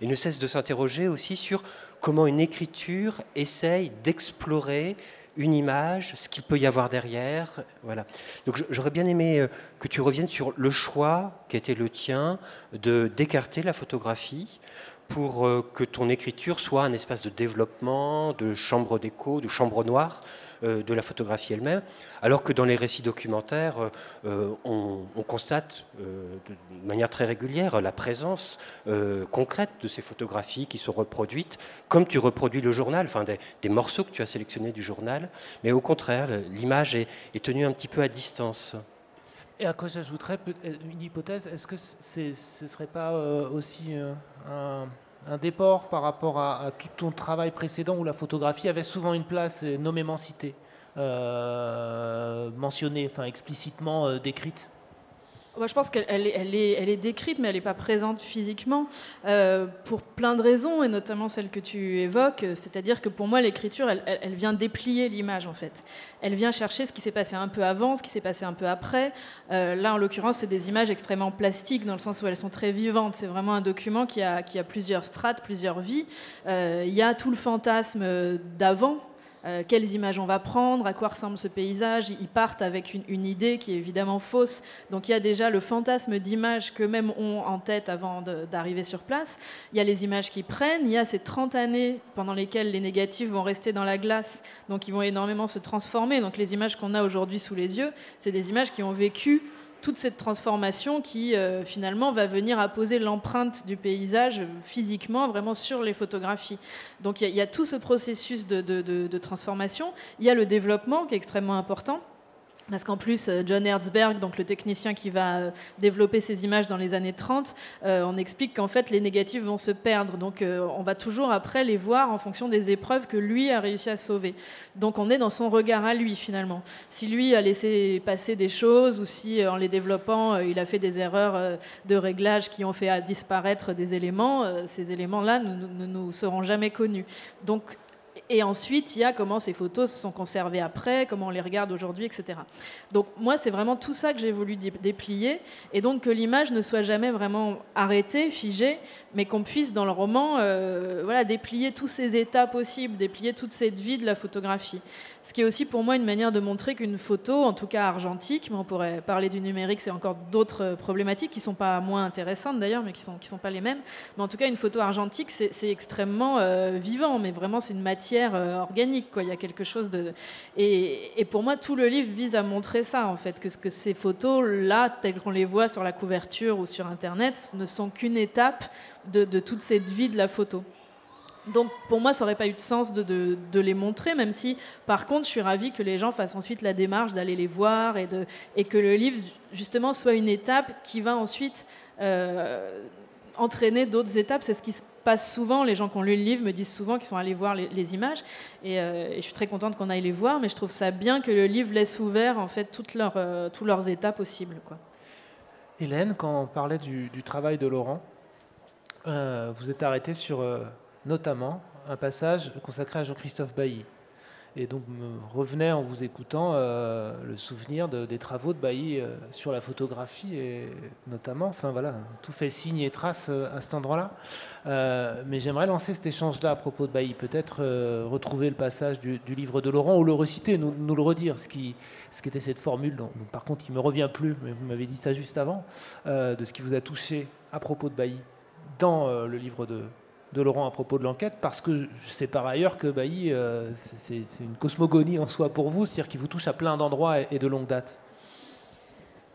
et ne cesse de s'interroger aussi sur comment une écriture essaye d'explorer une image, ce qu'il peut y avoir derrière, voilà. Donc j'aurais bien aimé que tu reviennes sur le choix qui était le tien de d'écarter la photographie pour que ton écriture soit un espace de développement, de chambre d'écho, de chambre noire de la photographie elle-même, alors que dans les récits documentaires, on, on constate de manière très régulière la présence concrète de ces photographies qui sont reproduites, comme tu reproduis le journal, enfin des, des morceaux que tu as sélectionnés du journal, mais au contraire, l'image est, est tenue un petit peu à distance. Et à quoi j'ajouterais une hypothèse, est-ce que c'est, ce ne serait pas euh, aussi euh, un, un déport par rapport à, à tout ton travail précédent où la photographie avait souvent une place nommément citée, euh, mentionnée, enfin explicitement euh, décrite? Moi, je pense qu'elle elle est, elle est, elle est décrite, mais elle n'est pas présente physiquement euh, pour plein de raisons, et notamment celle que tu évoques. C'est-à-dire que pour moi, l'écriture, elle, elle vient déplier l'image, en fait. Elle vient chercher ce qui s'est passé un peu avant, ce qui s'est passé un peu après. Euh, là, en l'occurrence, c'est des images extrêmement plastiques, dans le sens où elles sont très vivantes. C'est vraiment un document qui a, qui a plusieurs strates, plusieurs vies. Euh, il y a tout le fantasme d'avant. Euh, quelles images on va prendre, à quoi ressemble ce paysage. Ils partent avec une, une idée qui est évidemment fausse. Donc il y a déjà le fantasme d'images qu'eux-mêmes ont en tête avant d'arriver sur place. Il y a les images qu'ils prennent, il y a ces trente années pendant lesquelles les négatifs vont rester dans la glace, donc ils vont énormément se transformer. Donc les images qu'on a aujourd'hui sous les yeux, c'est des images qui ont vécu toute cette transformation qui, euh, finalement, va venir apposer l'empreinte du paysage physiquement, vraiment sur les photographies. Donc, il y, y a tout ce processus de, de, de, de transformation. Il y a le développement qui est extrêmement important. Parce qu'en plus, John Herzberg, donc le technicien qui va développer ces images dans les années trente, euh, on explique qu'en fait, les négatifs vont se perdre. Donc, euh, on va toujours après les voir en fonction des épreuves que lui a réussi à sauver. Donc, on est dans son regard à lui, finalement. Si lui a laissé passer des choses, ou si, en les développant, il a fait des erreurs de réglage qui ont fait disparaître des éléments, ces éléments-là ne nous, nous, nous seront jamais connus. Donc, Et ensuite, il y a comment ces photos se sont conservées après, comment on les regarde aujourd'hui, et cetera. Donc moi, c'est vraiment tout ça que j'ai voulu déplier, et donc que l'image ne soit jamais vraiment arrêtée, figée, mais qu'on puisse, dans le roman, euh, voilà, déplier tous ces états possibles, déplier toute cette vie de la photographie. Ce qui est aussi pour moi une manière de montrer qu'une photo, en tout cas argentique, mais on pourrait parler du numérique, c'est encore d'autres problématiques qui ne sont pas moins intéressantes d'ailleurs, mais qui ne sont, qui sont pas les mêmes. Mais en tout cas, une photo argentique, c'est extrêmement euh, vivant, mais vraiment c'est une matière euh, organique, quoi. Il y a quelque chose de... Et, et pour moi, tout le livre vise à montrer ça, en fait, que, que ces photos-là, telles qu'on les voit sur la couverture ou sur Internet, ne sont qu'une étape de, de toute cette vie de la photo. Donc pour moi, ça n'aurait pas eu de sens de, de, de les montrer, même si, par contre, je suis ravie que les gens fassent ensuite la démarche d'aller les voir et, de, et que le livre, justement, soit une étape qui va ensuite euh, entraîner d'autres étapes. C'est ce qui se passe souvent. Les gens qui ont lu le livre me disent souvent qu'ils sont allés voir les, les images. Et, euh, et je suis très contente qu'on aille les voir, mais je trouve ça bien que le livre laisse ouvert, en fait, toutes leurs, euh, toutes leurs états possibles, quoi. Hélène, quand on parlait du, du travail de Laurent, euh, vous êtes arrêtée sur... Euh notamment un passage consacré à Jean-Christophe Bailly. Et donc me revenait en vous écoutant euh, le souvenir de, des travaux de Bailly euh, sur la photographie, et notamment, enfin voilà, tout fait signe et trace euh, à cet endroit-là. Euh, mais j'aimerais lancer cet échange-là à propos de Bailly, peut-être euh, retrouver le passage du, du livre de Laurent, ou le reciter, nous, nous le redire, ce qui, ce qui était cette formule, dont, dont, par contre il ne me revient plus, mais vous m'avez dit ça juste avant, euh, de ce qui vous a touché à propos de Bailly dans euh, le livre de de Laurent à propos de l'enquête, parce que je sais par ailleurs que Bailly, euh, c'est une cosmogonie en soi pour vous, c'est-à-dire qu'il vous touche à plein d'endroits et, et de longue date.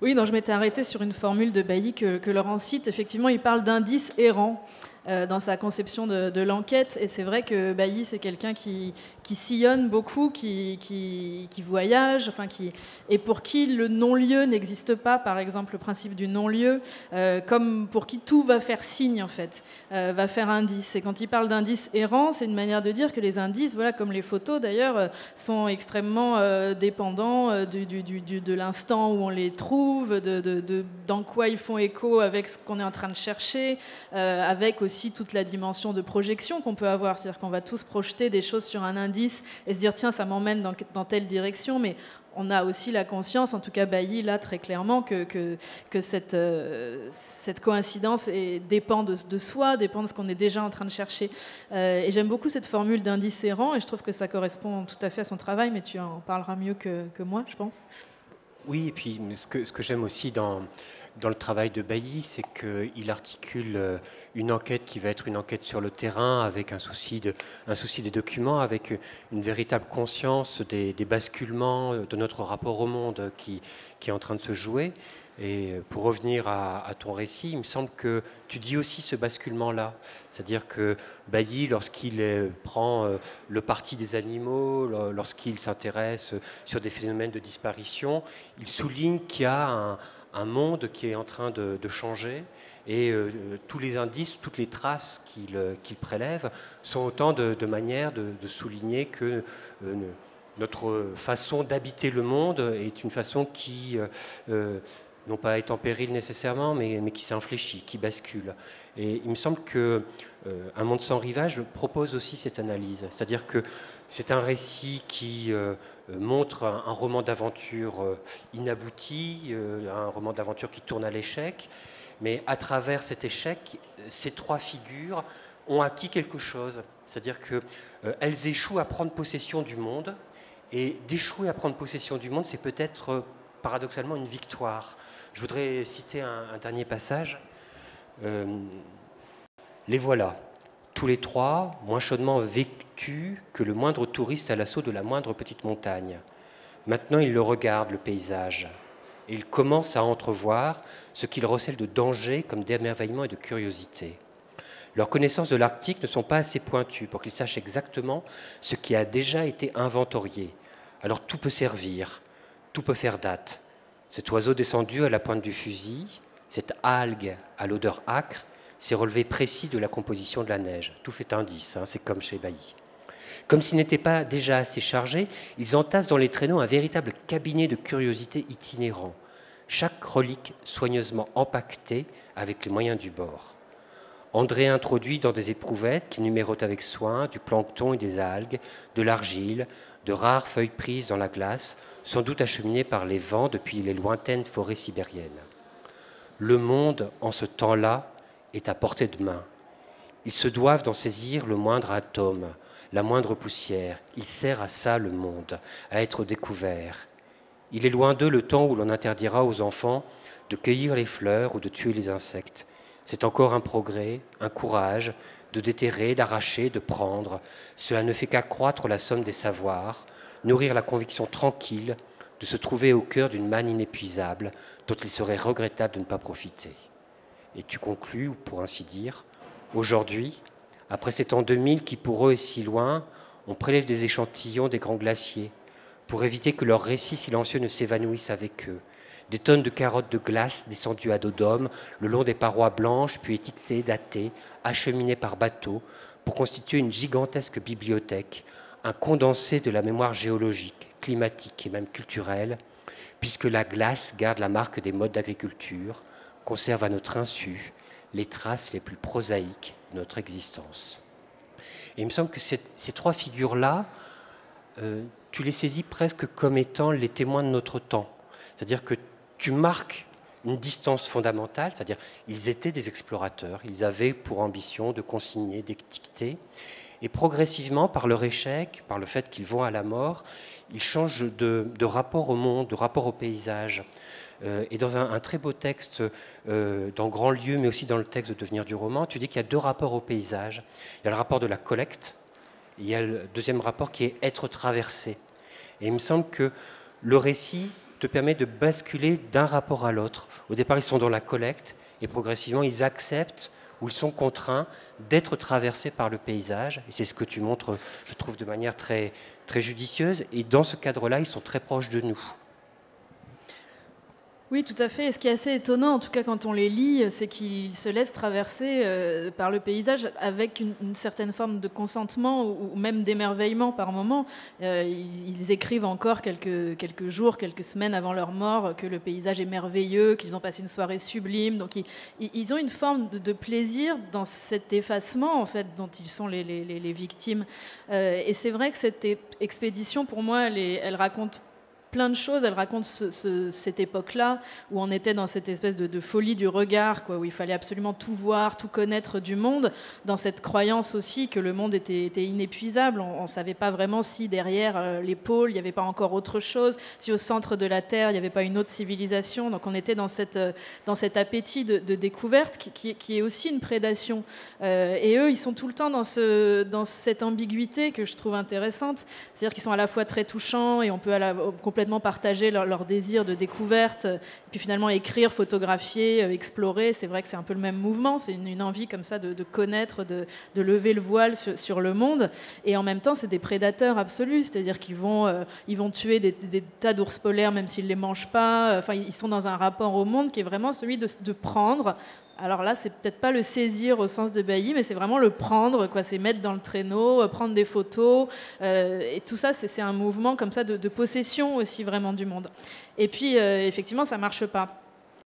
Oui, non, je m'étais arrêtée sur une formule de Bailly que, que Laurent cite. Effectivement, il parle d'indices errants euh, dans sa conception de, de l'enquête. Et c'est vrai que Bailly, c'est quelqu'un qui, qui sillonne beaucoup, qui, qui, qui voyage, enfin, qui, et pour qui le non-lieu n'existe pas, par exemple, le principe du non-lieu, euh, comme pour qui tout va faire signe, en fait, euh, va faire indice. Et quand il parle d'indices errants, c'est une manière de dire que les indices, voilà, comme les photos d'ailleurs, sont extrêmement euh, dépendants euh, du, du, du, de l'instant où on les trouve, De, de, de, dans quoi ils font écho avec ce qu'on est en train de chercher, euh, avec aussi toute la dimension de projection qu'on peut avoir, c'est-à-dire qu'on va tous projeter des choses sur un indice et se dire tiens, ça m'emmène dans, dans telle direction, mais on a aussi la conscience, en tout cas Bailly là très clairement, que, que, que cette, euh, cette coïncidence est, dépend de, de soi, dépend de ce qu'on est déjà en train de chercher. Euh, et j'aime beaucoup cette formule d'indice errant, et je trouve que ça correspond tout à fait à son travail, mais tu en parleras mieux que, que moi, je pense. Oui, et puis ce que, ce que j'aime aussi dans, dans le travail de Bailly, c'est qu'il articule une enquête qui va être une enquête sur le terrain, avec un souci, de, un souci des documents, avec une véritable conscience des, des basculements de notre rapport au monde qui, qui est en train de se jouer. Et pour revenir à, à ton récit, il me semble que tu dis aussi ce basculement-là. C'est-à-dire que Bailly, lorsqu'il prend le parti des animaux, lorsqu'il s'intéresse sur des phénomènes de disparition, il souligne qu'il y a un, un monde qui est en train de, de changer. Et euh, tous les indices, toutes les traces qu'il qu'il prélève sont autant de, de manières de, de souligner que... Euh, notre façon d'habiter le monde est une façon qui... Euh, non pas être en péril nécessairement, mais, mais qui s'infléchit, qui bascule. Et il me semble que euh, Un monde sans rivage propose aussi cette analyse. C'est-à-dire que c'est un récit qui euh, montre un, un roman d'aventure euh, inabouti, euh, un roman d'aventure qui tourne à l'échec, mais à travers cet échec, ces trois figures ont acquis quelque chose. C'est-à-dire qu'elles euh, échouent à prendre possession du monde, et d'échouer à prendre possession du monde, c'est peut-être euh, paradoxalement une victoire. Je voudrais citer un, un dernier passage. Euh, les voilà, tous les trois, moins chaudement vêtus que le moindre touriste à l'assaut de la moindre petite montagne. Maintenant, ils le regardent, le paysage, et ils commencent à entrevoir ce qu'il recèle de danger comme d'émerveillement et de curiosité. Leurs connaissances de l'Arctique ne sont pas assez pointues pour qu'ils sachent exactement ce qui a déjà été inventorié. Alors tout peut servir, tout peut faire date. Cet oiseau descendu à la pointe du fusil, cette algue à l'odeur âcre, ces relevés précis de la composition de la neige. Tout fait indice, hein, c'est comme chez Bailly. Comme s'ils n'étaient pas déjà assez chargés, ils entassent dans les traîneaux un véritable cabinet de curiosité itinérant, chaque relique soigneusement empaquetée avec les moyens du bord. André introduit dans des éprouvettes qu'il numérote avec soin du plancton et des algues, de l'argile, de rares feuilles prises dans la glace, sans doute acheminées par les vents depuis les lointaines forêts sibériennes. Le monde, en ce temps-là, est à portée de main. Ils se doivent d'en saisir le moindre atome, la moindre poussière. Il sert à ça, le monde, à être découvert. Il est loin d'eux le temps où l'on interdira aux enfants de cueillir les fleurs ou de tuer les insectes. C'est encore un progrès, un courage, de déterrer, d'arracher, de prendre. Cela ne fait qu'accroître la somme des savoirs, nourrir la conviction tranquille de se trouver au cœur d'une manne inépuisable dont il serait regrettable de ne pas profiter. Et tu conclus, pour ainsi dire, aujourd'hui, après cet an deux mille qui pour eux est si loin, on prélève des échantillons des grands glaciers pour éviter que leurs récits silencieux ne s'évanouissent avec eux. Des tonnes de carottes de glace descendues à dos d'homme, le long des parois blanches, puis étiquetées, datées, acheminées par bateau, pour constituer une gigantesque bibliothèque, un condensé de la mémoire géologique, climatique et même culturelle, puisque la glace garde la marque des modes d'agriculture, conserve à notre insu les traces les plus prosaïques de notre existence. Et il me semble que ces, ces trois figures-là, euh, tu les saisis presque comme étant les témoins de notre temps. C'est-à-dire que tu marques une distance fondamentale, c'est-à-dire ils étaient des explorateurs, ils avaient pour ambition de consigner, d'étiqueter, et progressivement, par leur échec, par le fait qu'ils vont à la mort, ils changent de, de rapport au monde, de rapport au paysage. Euh, et dans un, un très beau texte, euh, dans Grand Lieu, mais aussi dans le texte de Devenir du roman, tu dis qu'il y a deux rapports au paysage. Il y a le rapport de la collecte, et il y a le deuxième rapport qui est être traversé. Et il me semble que le récit te permet de basculer d'un rapport à l'autre. Au départ, ils sont dans la collecte, et progressivement, ils acceptent où ils sont contraints d'être traversés par le paysage. Et c'est ce que tu montres, je trouve, de manière très, très judicieuse. Et dans ce cadre-là, ils sont très proches de nous. Oui, tout à fait. Et ce qui est assez étonnant, en tout cas quand on les lit, c'est qu'ils se laissent traverser euh, par le paysage avec une, une certaine forme de consentement ou, ou même d'émerveillement par moment. Euh, ils, ils écrivent encore quelques, quelques jours, quelques semaines avant leur mort que le paysage est merveilleux, qu'ils ont passé une soirée sublime. Donc ils, ils ont une forme de, de plaisir dans cet effacement en fait, dont ils sont les, les, les victimes. Euh, et c'est vrai que cette expédition, pour moi, elle, est, elle raconte plein de choses. Elle raconte ce, ce, cette époque-là où on était dans cette espèce de, de folie du regard, quoi, où il fallait absolument tout voir, tout connaître du monde, dans cette croyance aussi que le monde était, était inépuisable. On ne savait pas vraiment si derrière euh, les pôles, il n'y avait pas encore autre chose, si au centre de la Terre, il n'y avait pas une autre civilisation. Donc on était dans, cette, euh, dans cet appétit de, de découverte qui, qui, qui est aussi une prédation. Euh, et eux, ils sont tout le temps dans, ce, dans cette ambiguïté que je trouve intéressante. C'est-à-dire qu'ils sont à la fois très touchants et on peut à la, complètement partager leur, leur désir de découverte, et puis finalement écrire, photographier, euh, explorer. C'est vrai que c'est un peu le même mouvement, c'est une, une envie comme ça de, de connaître, de, de lever le voile sur, sur le monde, et en même temps c'est des prédateurs absolus, c'est-à-dire qu'ils vont, euh, ils vont tuer des, des tas d'ours polaires même s'ils ne les mangent pas. Enfin, ils sont dans un rapport au monde qui est vraiment celui de, de prendre. Alors là, c'est peut-être pas le saisir au sens de Bailly, mais c'est vraiment le prendre, quoi. C'est mettre dans le traîneau, prendre des photos. Euh, et tout ça, c'est un mouvement comme ça de, de possession aussi vraiment du monde. Et puis, euh, effectivement, ça marche pas.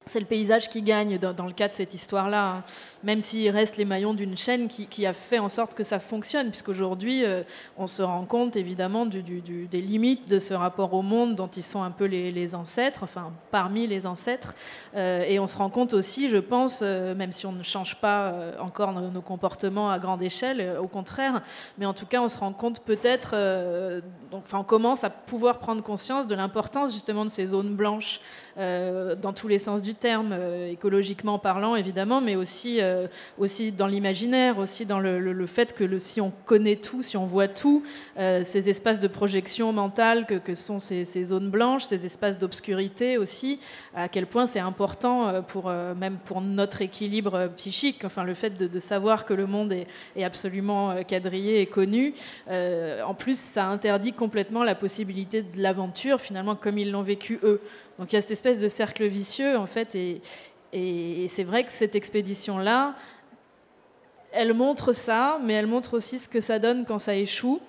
C'est le paysage qui gagne dans, dans le cas de cette histoire-là, hein. Même s'il reste les maillons d'une chaîne qui, qui a fait en sorte que ça fonctionne, puisqu'aujourd'hui, euh, on se rend compte évidemment du, du, du, des limites de ce rapport au monde dont ils sont un peu les, les ancêtres, enfin parmi les ancêtres, euh, et on se rend compte aussi, je pense, euh, même si on ne change pas encore nos, nos comportements à grande échelle, euh, au contraire, mais en tout cas, on se rend compte peut-être, euh, enfin on commence à pouvoir prendre conscience de l'importance justement de ces zones blanches, euh, dans tous les sens du terme, euh, écologiquement parlant évidemment, mais aussi, euh, aussi dans l'imaginaire, aussi dans le, le, le fait que le, si on connaît tout, si on voit tout, euh, ces espaces de projection mentale que, que sont ces, ces zones blanches, ces espaces d'obscurité aussi, à quel point c'est important pour, euh, même pour notre équilibre psychique, enfin le fait de, de savoir que le monde est, est absolument quadrillé et connu. Euh, en plus, ça interdit complètement la possibilité de l'aventure finalement comme ils l'ont vécu eux. Donc il y a cette espèce de cercle vicieux, en fait, et, et, et c'est vrai que cette expédition-là, elle montre ça, mais elle montre aussi ce que ça donne quand ça échoue.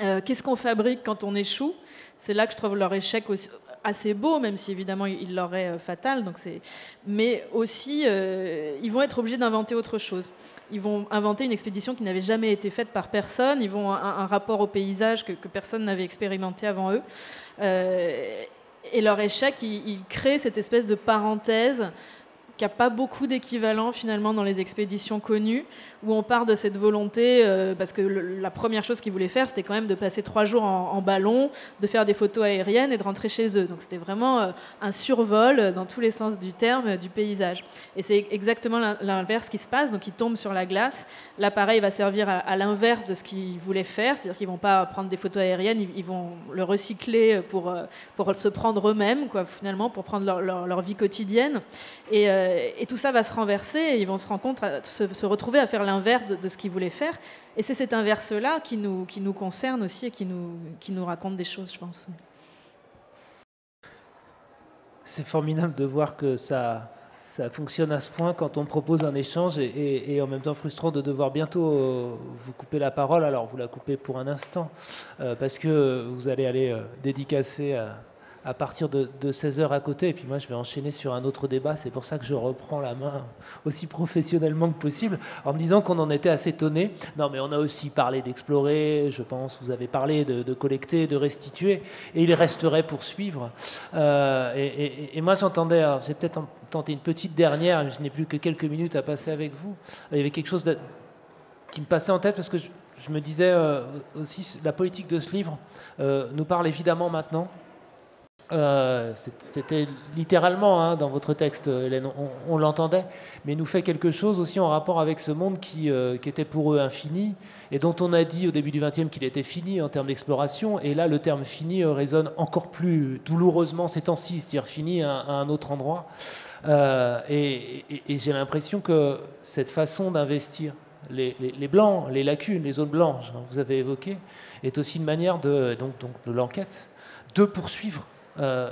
Euh, Qu'est-ce qu'on fabrique quand on échoue? C'est là que je trouve leur échec aussi assez beaux, même si évidemment il l'aurait fatal, donc c'est... mais aussi euh, ils vont être obligés d'inventer autre chose. Ils vont inventer une expédition qui n'avait jamais été faite par personne, ils vont un, un rapport au paysage que, que personne n'avait expérimenté avant eux. Euh, et leur échec, ils il créent cette espèce de parenthèse qui n'a pas beaucoup d'équivalent finalement dans les expéditions connues, où on part de cette volonté, euh, parce que le, la première chose qu'ils voulaient faire, c'était quand même de passer trois jours en, en ballon, de faire des photos aériennes et de rentrer chez eux. Donc c'était vraiment euh, un survol, dans tous les sens du terme, du paysage. Et c'est exactement l'inverse qui se passe, donc ils tombent sur la glace, l'appareil va servir à, à l'inverse de ce qu'ils voulaient faire, c'est-à-dire qu'ils ne vont pas prendre des photos aériennes, ils, ils vont le recycler pour, pour se prendre eux-mêmes, quoi, finalement, pour prendre leur, leur, leur vie quotidienne. Et euh, Et tout ça va se renverser et ils vont se, rencontrer, se, se retrouver à faire l'inverse de, de ce qu'ils voulaient faire. Et c'est cet inverse-là qui nous, qui nous concerne aussi et qui nous, qui nous raconte des choses, je pense. C'est formidable de voir que ça, ça fonctionne à ce point quand on propose un échange et, et, et en même temps frustrant de devoir bientôt vous couper la parole. Alors vous la coupez pour un instant euh, parce que vous allez aller euh, dédicacer... à à partir de, de seize heures à côté, et puis moi je vais enchaîner sur un autre débat, c'est pour ça que je reprends la main aussi professionnellement que possible, en me disant qu'on en était assez étonné. Non mais on a aussi parlé d'explorer, je pense, vous avez parlé de, de collecter, de restituer, et il resterait pour suivre. Euh, et, et, et moi j'entendais, j'ai peut-être tenté une petite dernière, mais je n'ai plus que quelques minutes à passer avec vous, il y avait quelque chose de, qui me passait en tête, parce que je, je me disais euh, aussi, la politique de ce livre euh, nous parle évidemment maintenant. Euh, c'était littéralement hein, dans votre texte, Hélène, on, on l'entendait, mais nous fait quelque chose aussi en rapport avec ce monde qui, euh, qui était pour eux infini et dont on a dit au début du vingtième qu'il était fini en termes d'exploration, et là le terme fini euh, résonne encore plus douloureusement ces temps-ci, c'est-à-dire fini à, à un autre endroit, euh, et, et, et j'ai l'impression que cette façon d'investir Les, les, les blancs, les lacunes, les zones blanches, hein, vous avez évoqué, est aussi une manière de, donc, donc, de l'enquête, de poursuivre euh,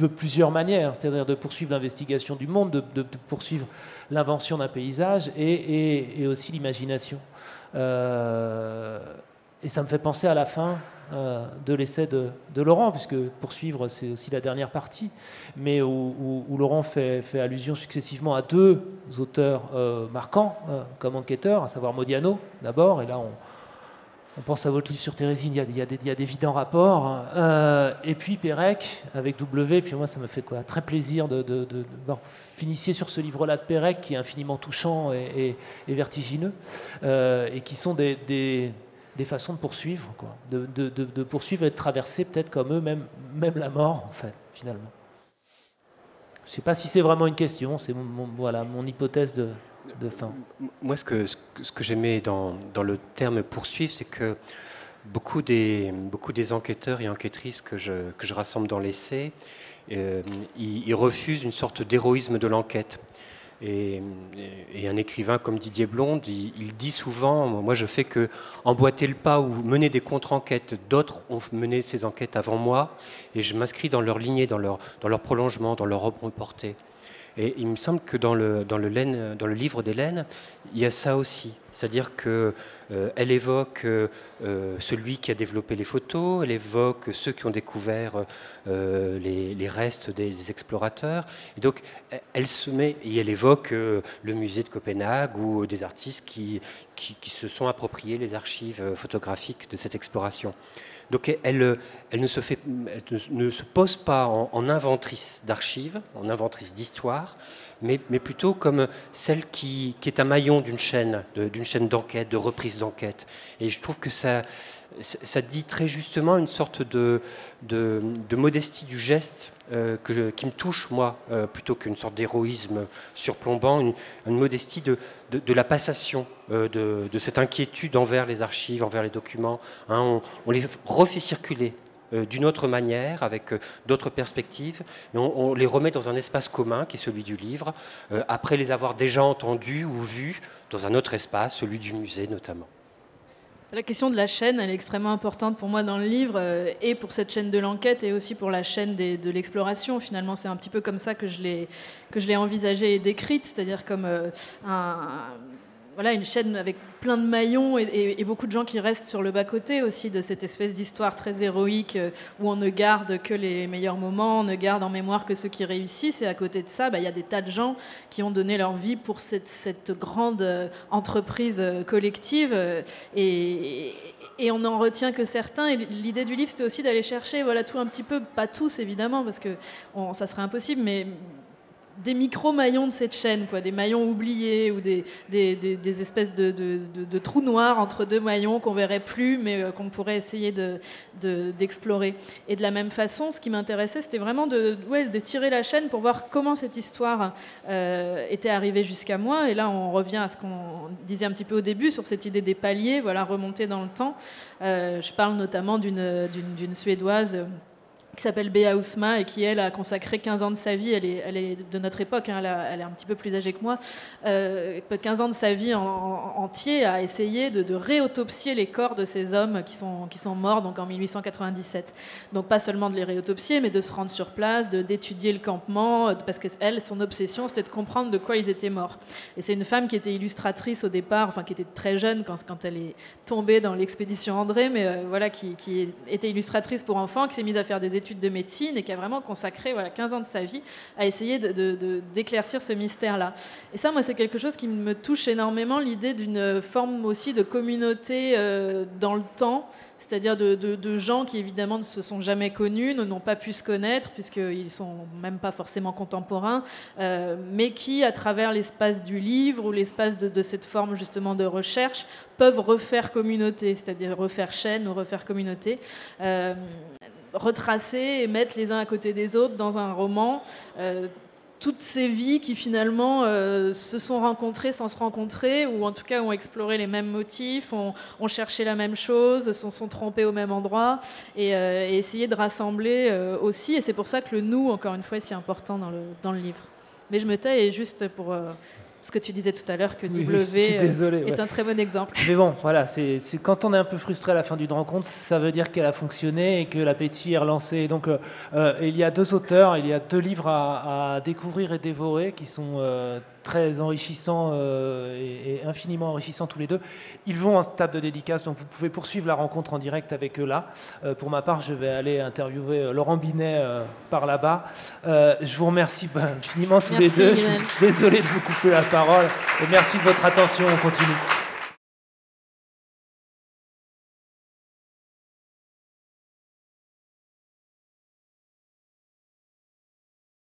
de plusieurs manières, c'est-à-dire de poursuivre l'investigation du monde, de, de, de poursuivre l'invention d'un paysage et, et, et aussi l'imagination. Euh, et ça me fait penser à la fin euh, de l'essai de, de Laurent, puisque poursuivre, c'est aussi la dernière partie, mais où, où, où Laurent fait, fait allusion successivement à deux auteurs euh, marquants euh, comme enquêteurs, à savoir Modiano d'abord, et là on... On pense à votre livre sur Thérésine, il y a, il y a, des, il y a d'évidents rapports. Euh, et puis Pérec, avec W, puis moi ça me fait quoi, très plaisir de, de, de, de voir que vous finissiez sur ce livre-là de Pérec, qui est infiniment touchant et, et, et vertigineux, euh, et qui sont des, des, des façons de poursuivre, quoi. De, de, de, de poursuivre et de traverser peut-être comme eux, même, même la mort, en fait, finalement. Je ne sais pas si c'est vraiment une question, c'est mon, mon, voilà, mon hypothèse de... de fin. Moi, ce que, ce que j'aimais dans, dans le terme poursuivre, c'est que beaucoup des, beaucoup des enquêteurs et enquêtrices que je, que je rassemble dans l'essai, euh, ils, ils refusent une sorte d'héroïsme de l'enquête. Et, et, et un écrivain comme Didier Blonde, il, il dit souvent, moi je fais que emboîter le pas ou mener des contre-enquêtes, d'autres ont mené ces enquêtes avant moi, et je m'inscris dans leur lignée, dans leur, dans leur prolongement, dans leur reportée. Et il me semble que dans le, dans le, Laine, dans le livre d'Hélène, il y a ça aussi. C'est-à-dire qu'elle euh, évoque euh, celui qui a développé les photos, elle évoque ceux qui ont découvert euh, les, les restes des, des explorateurs. Et donc, elle se met, et elle évoque euh, le musée de Copenhague ou des artistes qui, qui, qui se sont appropriés les archives photographiques de cette exploration. Donc elle, elle, ne se fait, elle ne se pose pas en, en inventrice d'archives, en inventrice d'histoire, mais, mais plutôt comme celle qui, qui est un maillon d'une chaîne, d'une chaîne d'enquête, de reprise d'enquête. Et je trouve que ça, ça dit très justement une sorte de, de, de modestie du geste euh, que je, qui me touche, moi, euh, plutôt qu'une sorte d'héroïsme surplombant, une, une modestie de, de, de la passation, euh, de, de cette inquiétude envers les archives, envers les documents. Hein, on, on les refait circuler euh, d'une autre manière, avec euh, d'autres perspectives, mais on, on les remet dans un espace commun, qui est celui du livre, euh, après les avoir déjà entendus ou vus dans un autre espace, celui du musée notamment. La question de la chaîne, elle est extrêmement importante pour moi dans le livre, euh, et pour cette chaîne de l'enquête, et aussi pour la chaîne des, de l'exploration. Finalement, c'est un petit peu comme ça que je l'ai que je l'ai envisagée et décrite, c'est-à-dire comme euh, un... voilà, une chaîne avec plein de maillons et, et, et beaucoup de gens qui restent sur le bas-côté aussi de cette espèce d'histoire très héroïque où on ne garde que les meilleurs moments, on ne garde en mémoire que ceux qui réussissent. Et à côté de ça, bah, y a des tas de gens qui ont donné leur vie pour cette, cette grande entreprise collective. Et, et on en retient que certains. Et l'idée du livre, c'était aussi d'aller chercher, voilà, tout un petit peu, pas tous évidemment, parce que on, ça serait impossible, mais des micro-maillons de cette chaîne, quoi, des maillons oubliés ou des, des, des, des espèces de, de, de, de trous noirs entre deux maillons qu'on ne verrait plus, mais euh, qu'on pourrait essayer de, de, d'explorer. Et de la même façon, ce qui m'intéressait, c'était vraiment de, ouais, de tirer la chaîne pour voir comment cette histoire euh, était arrivée jusqu'à moi. Et là, on revient à ce qu'on disait un petit peu au début sur cette idée des paliers, voilà, remonter dans le temps. Euh, je parle notamment d'une, d'une, d'une Suédoise qui s'appelle Béa Ousma et qui, elle, a consacré quinze ans de sa vie, elle est, elle est de notre époque, hein, elle, a, elle est un petit peu plus âgée que moi, euh, quinze ans de sa vie en, en, entier à essayer de, de réautopsier les corps de ces hommes qui sont, qui sont morts donc en mille huit cent quatre-vingt-dix-sept. Donc pas seulement de les réautopsier, mais de se rendre sur place, de, d'étudier le campement, parce que elle, son obsession, c'était de comprendre de quoi ils étaient morts. Et c'est une femme qui était illustratrice au départ, enfin qui était très jeune quand, quand elle est tombée dans l'expédition André, mais euh, voilà, qui, qui était illustratrice pour enfants, qui s'est mise à faire des études de médecine et qui a vraiment consacré, voilà, quinze ans de sa vie à essayer de, de, de, d'éclaircir ce mystère-là. Et ça, moi, c'est quelque chose qui me touche énormément, l'idée d'une forme aussi de communauté euh, dans le temps, c'est-à-dire de, de, de gens qui, évidemment, ne se sont jamais connus, ne n'ont pas pu se connaître, puisqu'ils ne sont même pas forcément contemporains, euh, mais qui, à travers l'espace du livre ou l'espace de, de cette forme, justement, de recherche, peuvent refaire communauté, c'est-à-dire refaire chaîne ou refaire communauté. Euh, retracer et mettre les uns à côté des autres dans un roman, euh, toutes ces vies qui finalement euh, se sont rencontrées sans se rencontrer, ou en tout cas ont exploré les mêmes motifs, ont, ont cherché la même chose, se sont trompées au même endroit, et, euh, et essayer de rassembler euh, aussi, et c'est pour ça que le nous, encore une fois, est si important dans le, dans le livre. Mais je me tais, et juste pour... Euh, ce que tu disais tout à l'heure, que oui, W désolé, est ouais. un très bon exemple. Mais bon, voilà, c'est, c'est quand on est un peu frustré à la fin d'une rencontre, ça veut dire qu'elle a fonctionné et que l'appétit est relancé. Donc, euh, il y a deux auteurs, il y a deux livres à, à découvrir et dévorer qui sont euh, très enrichissants euh, et, et infiniment enrichissants tous les deux. Ils vont en table de dédicace, donc vous pouvez poursuivre la rencontre en direct avec eux là. Euh, pour ma part, je vais aller interviewer Laurent Binet euh, par là-bas. Euh, je vous remercie bah, infiniment tous Merci, les deux. Guénaël. Désolé de vous couper la parole et merci de votre attention, on continue.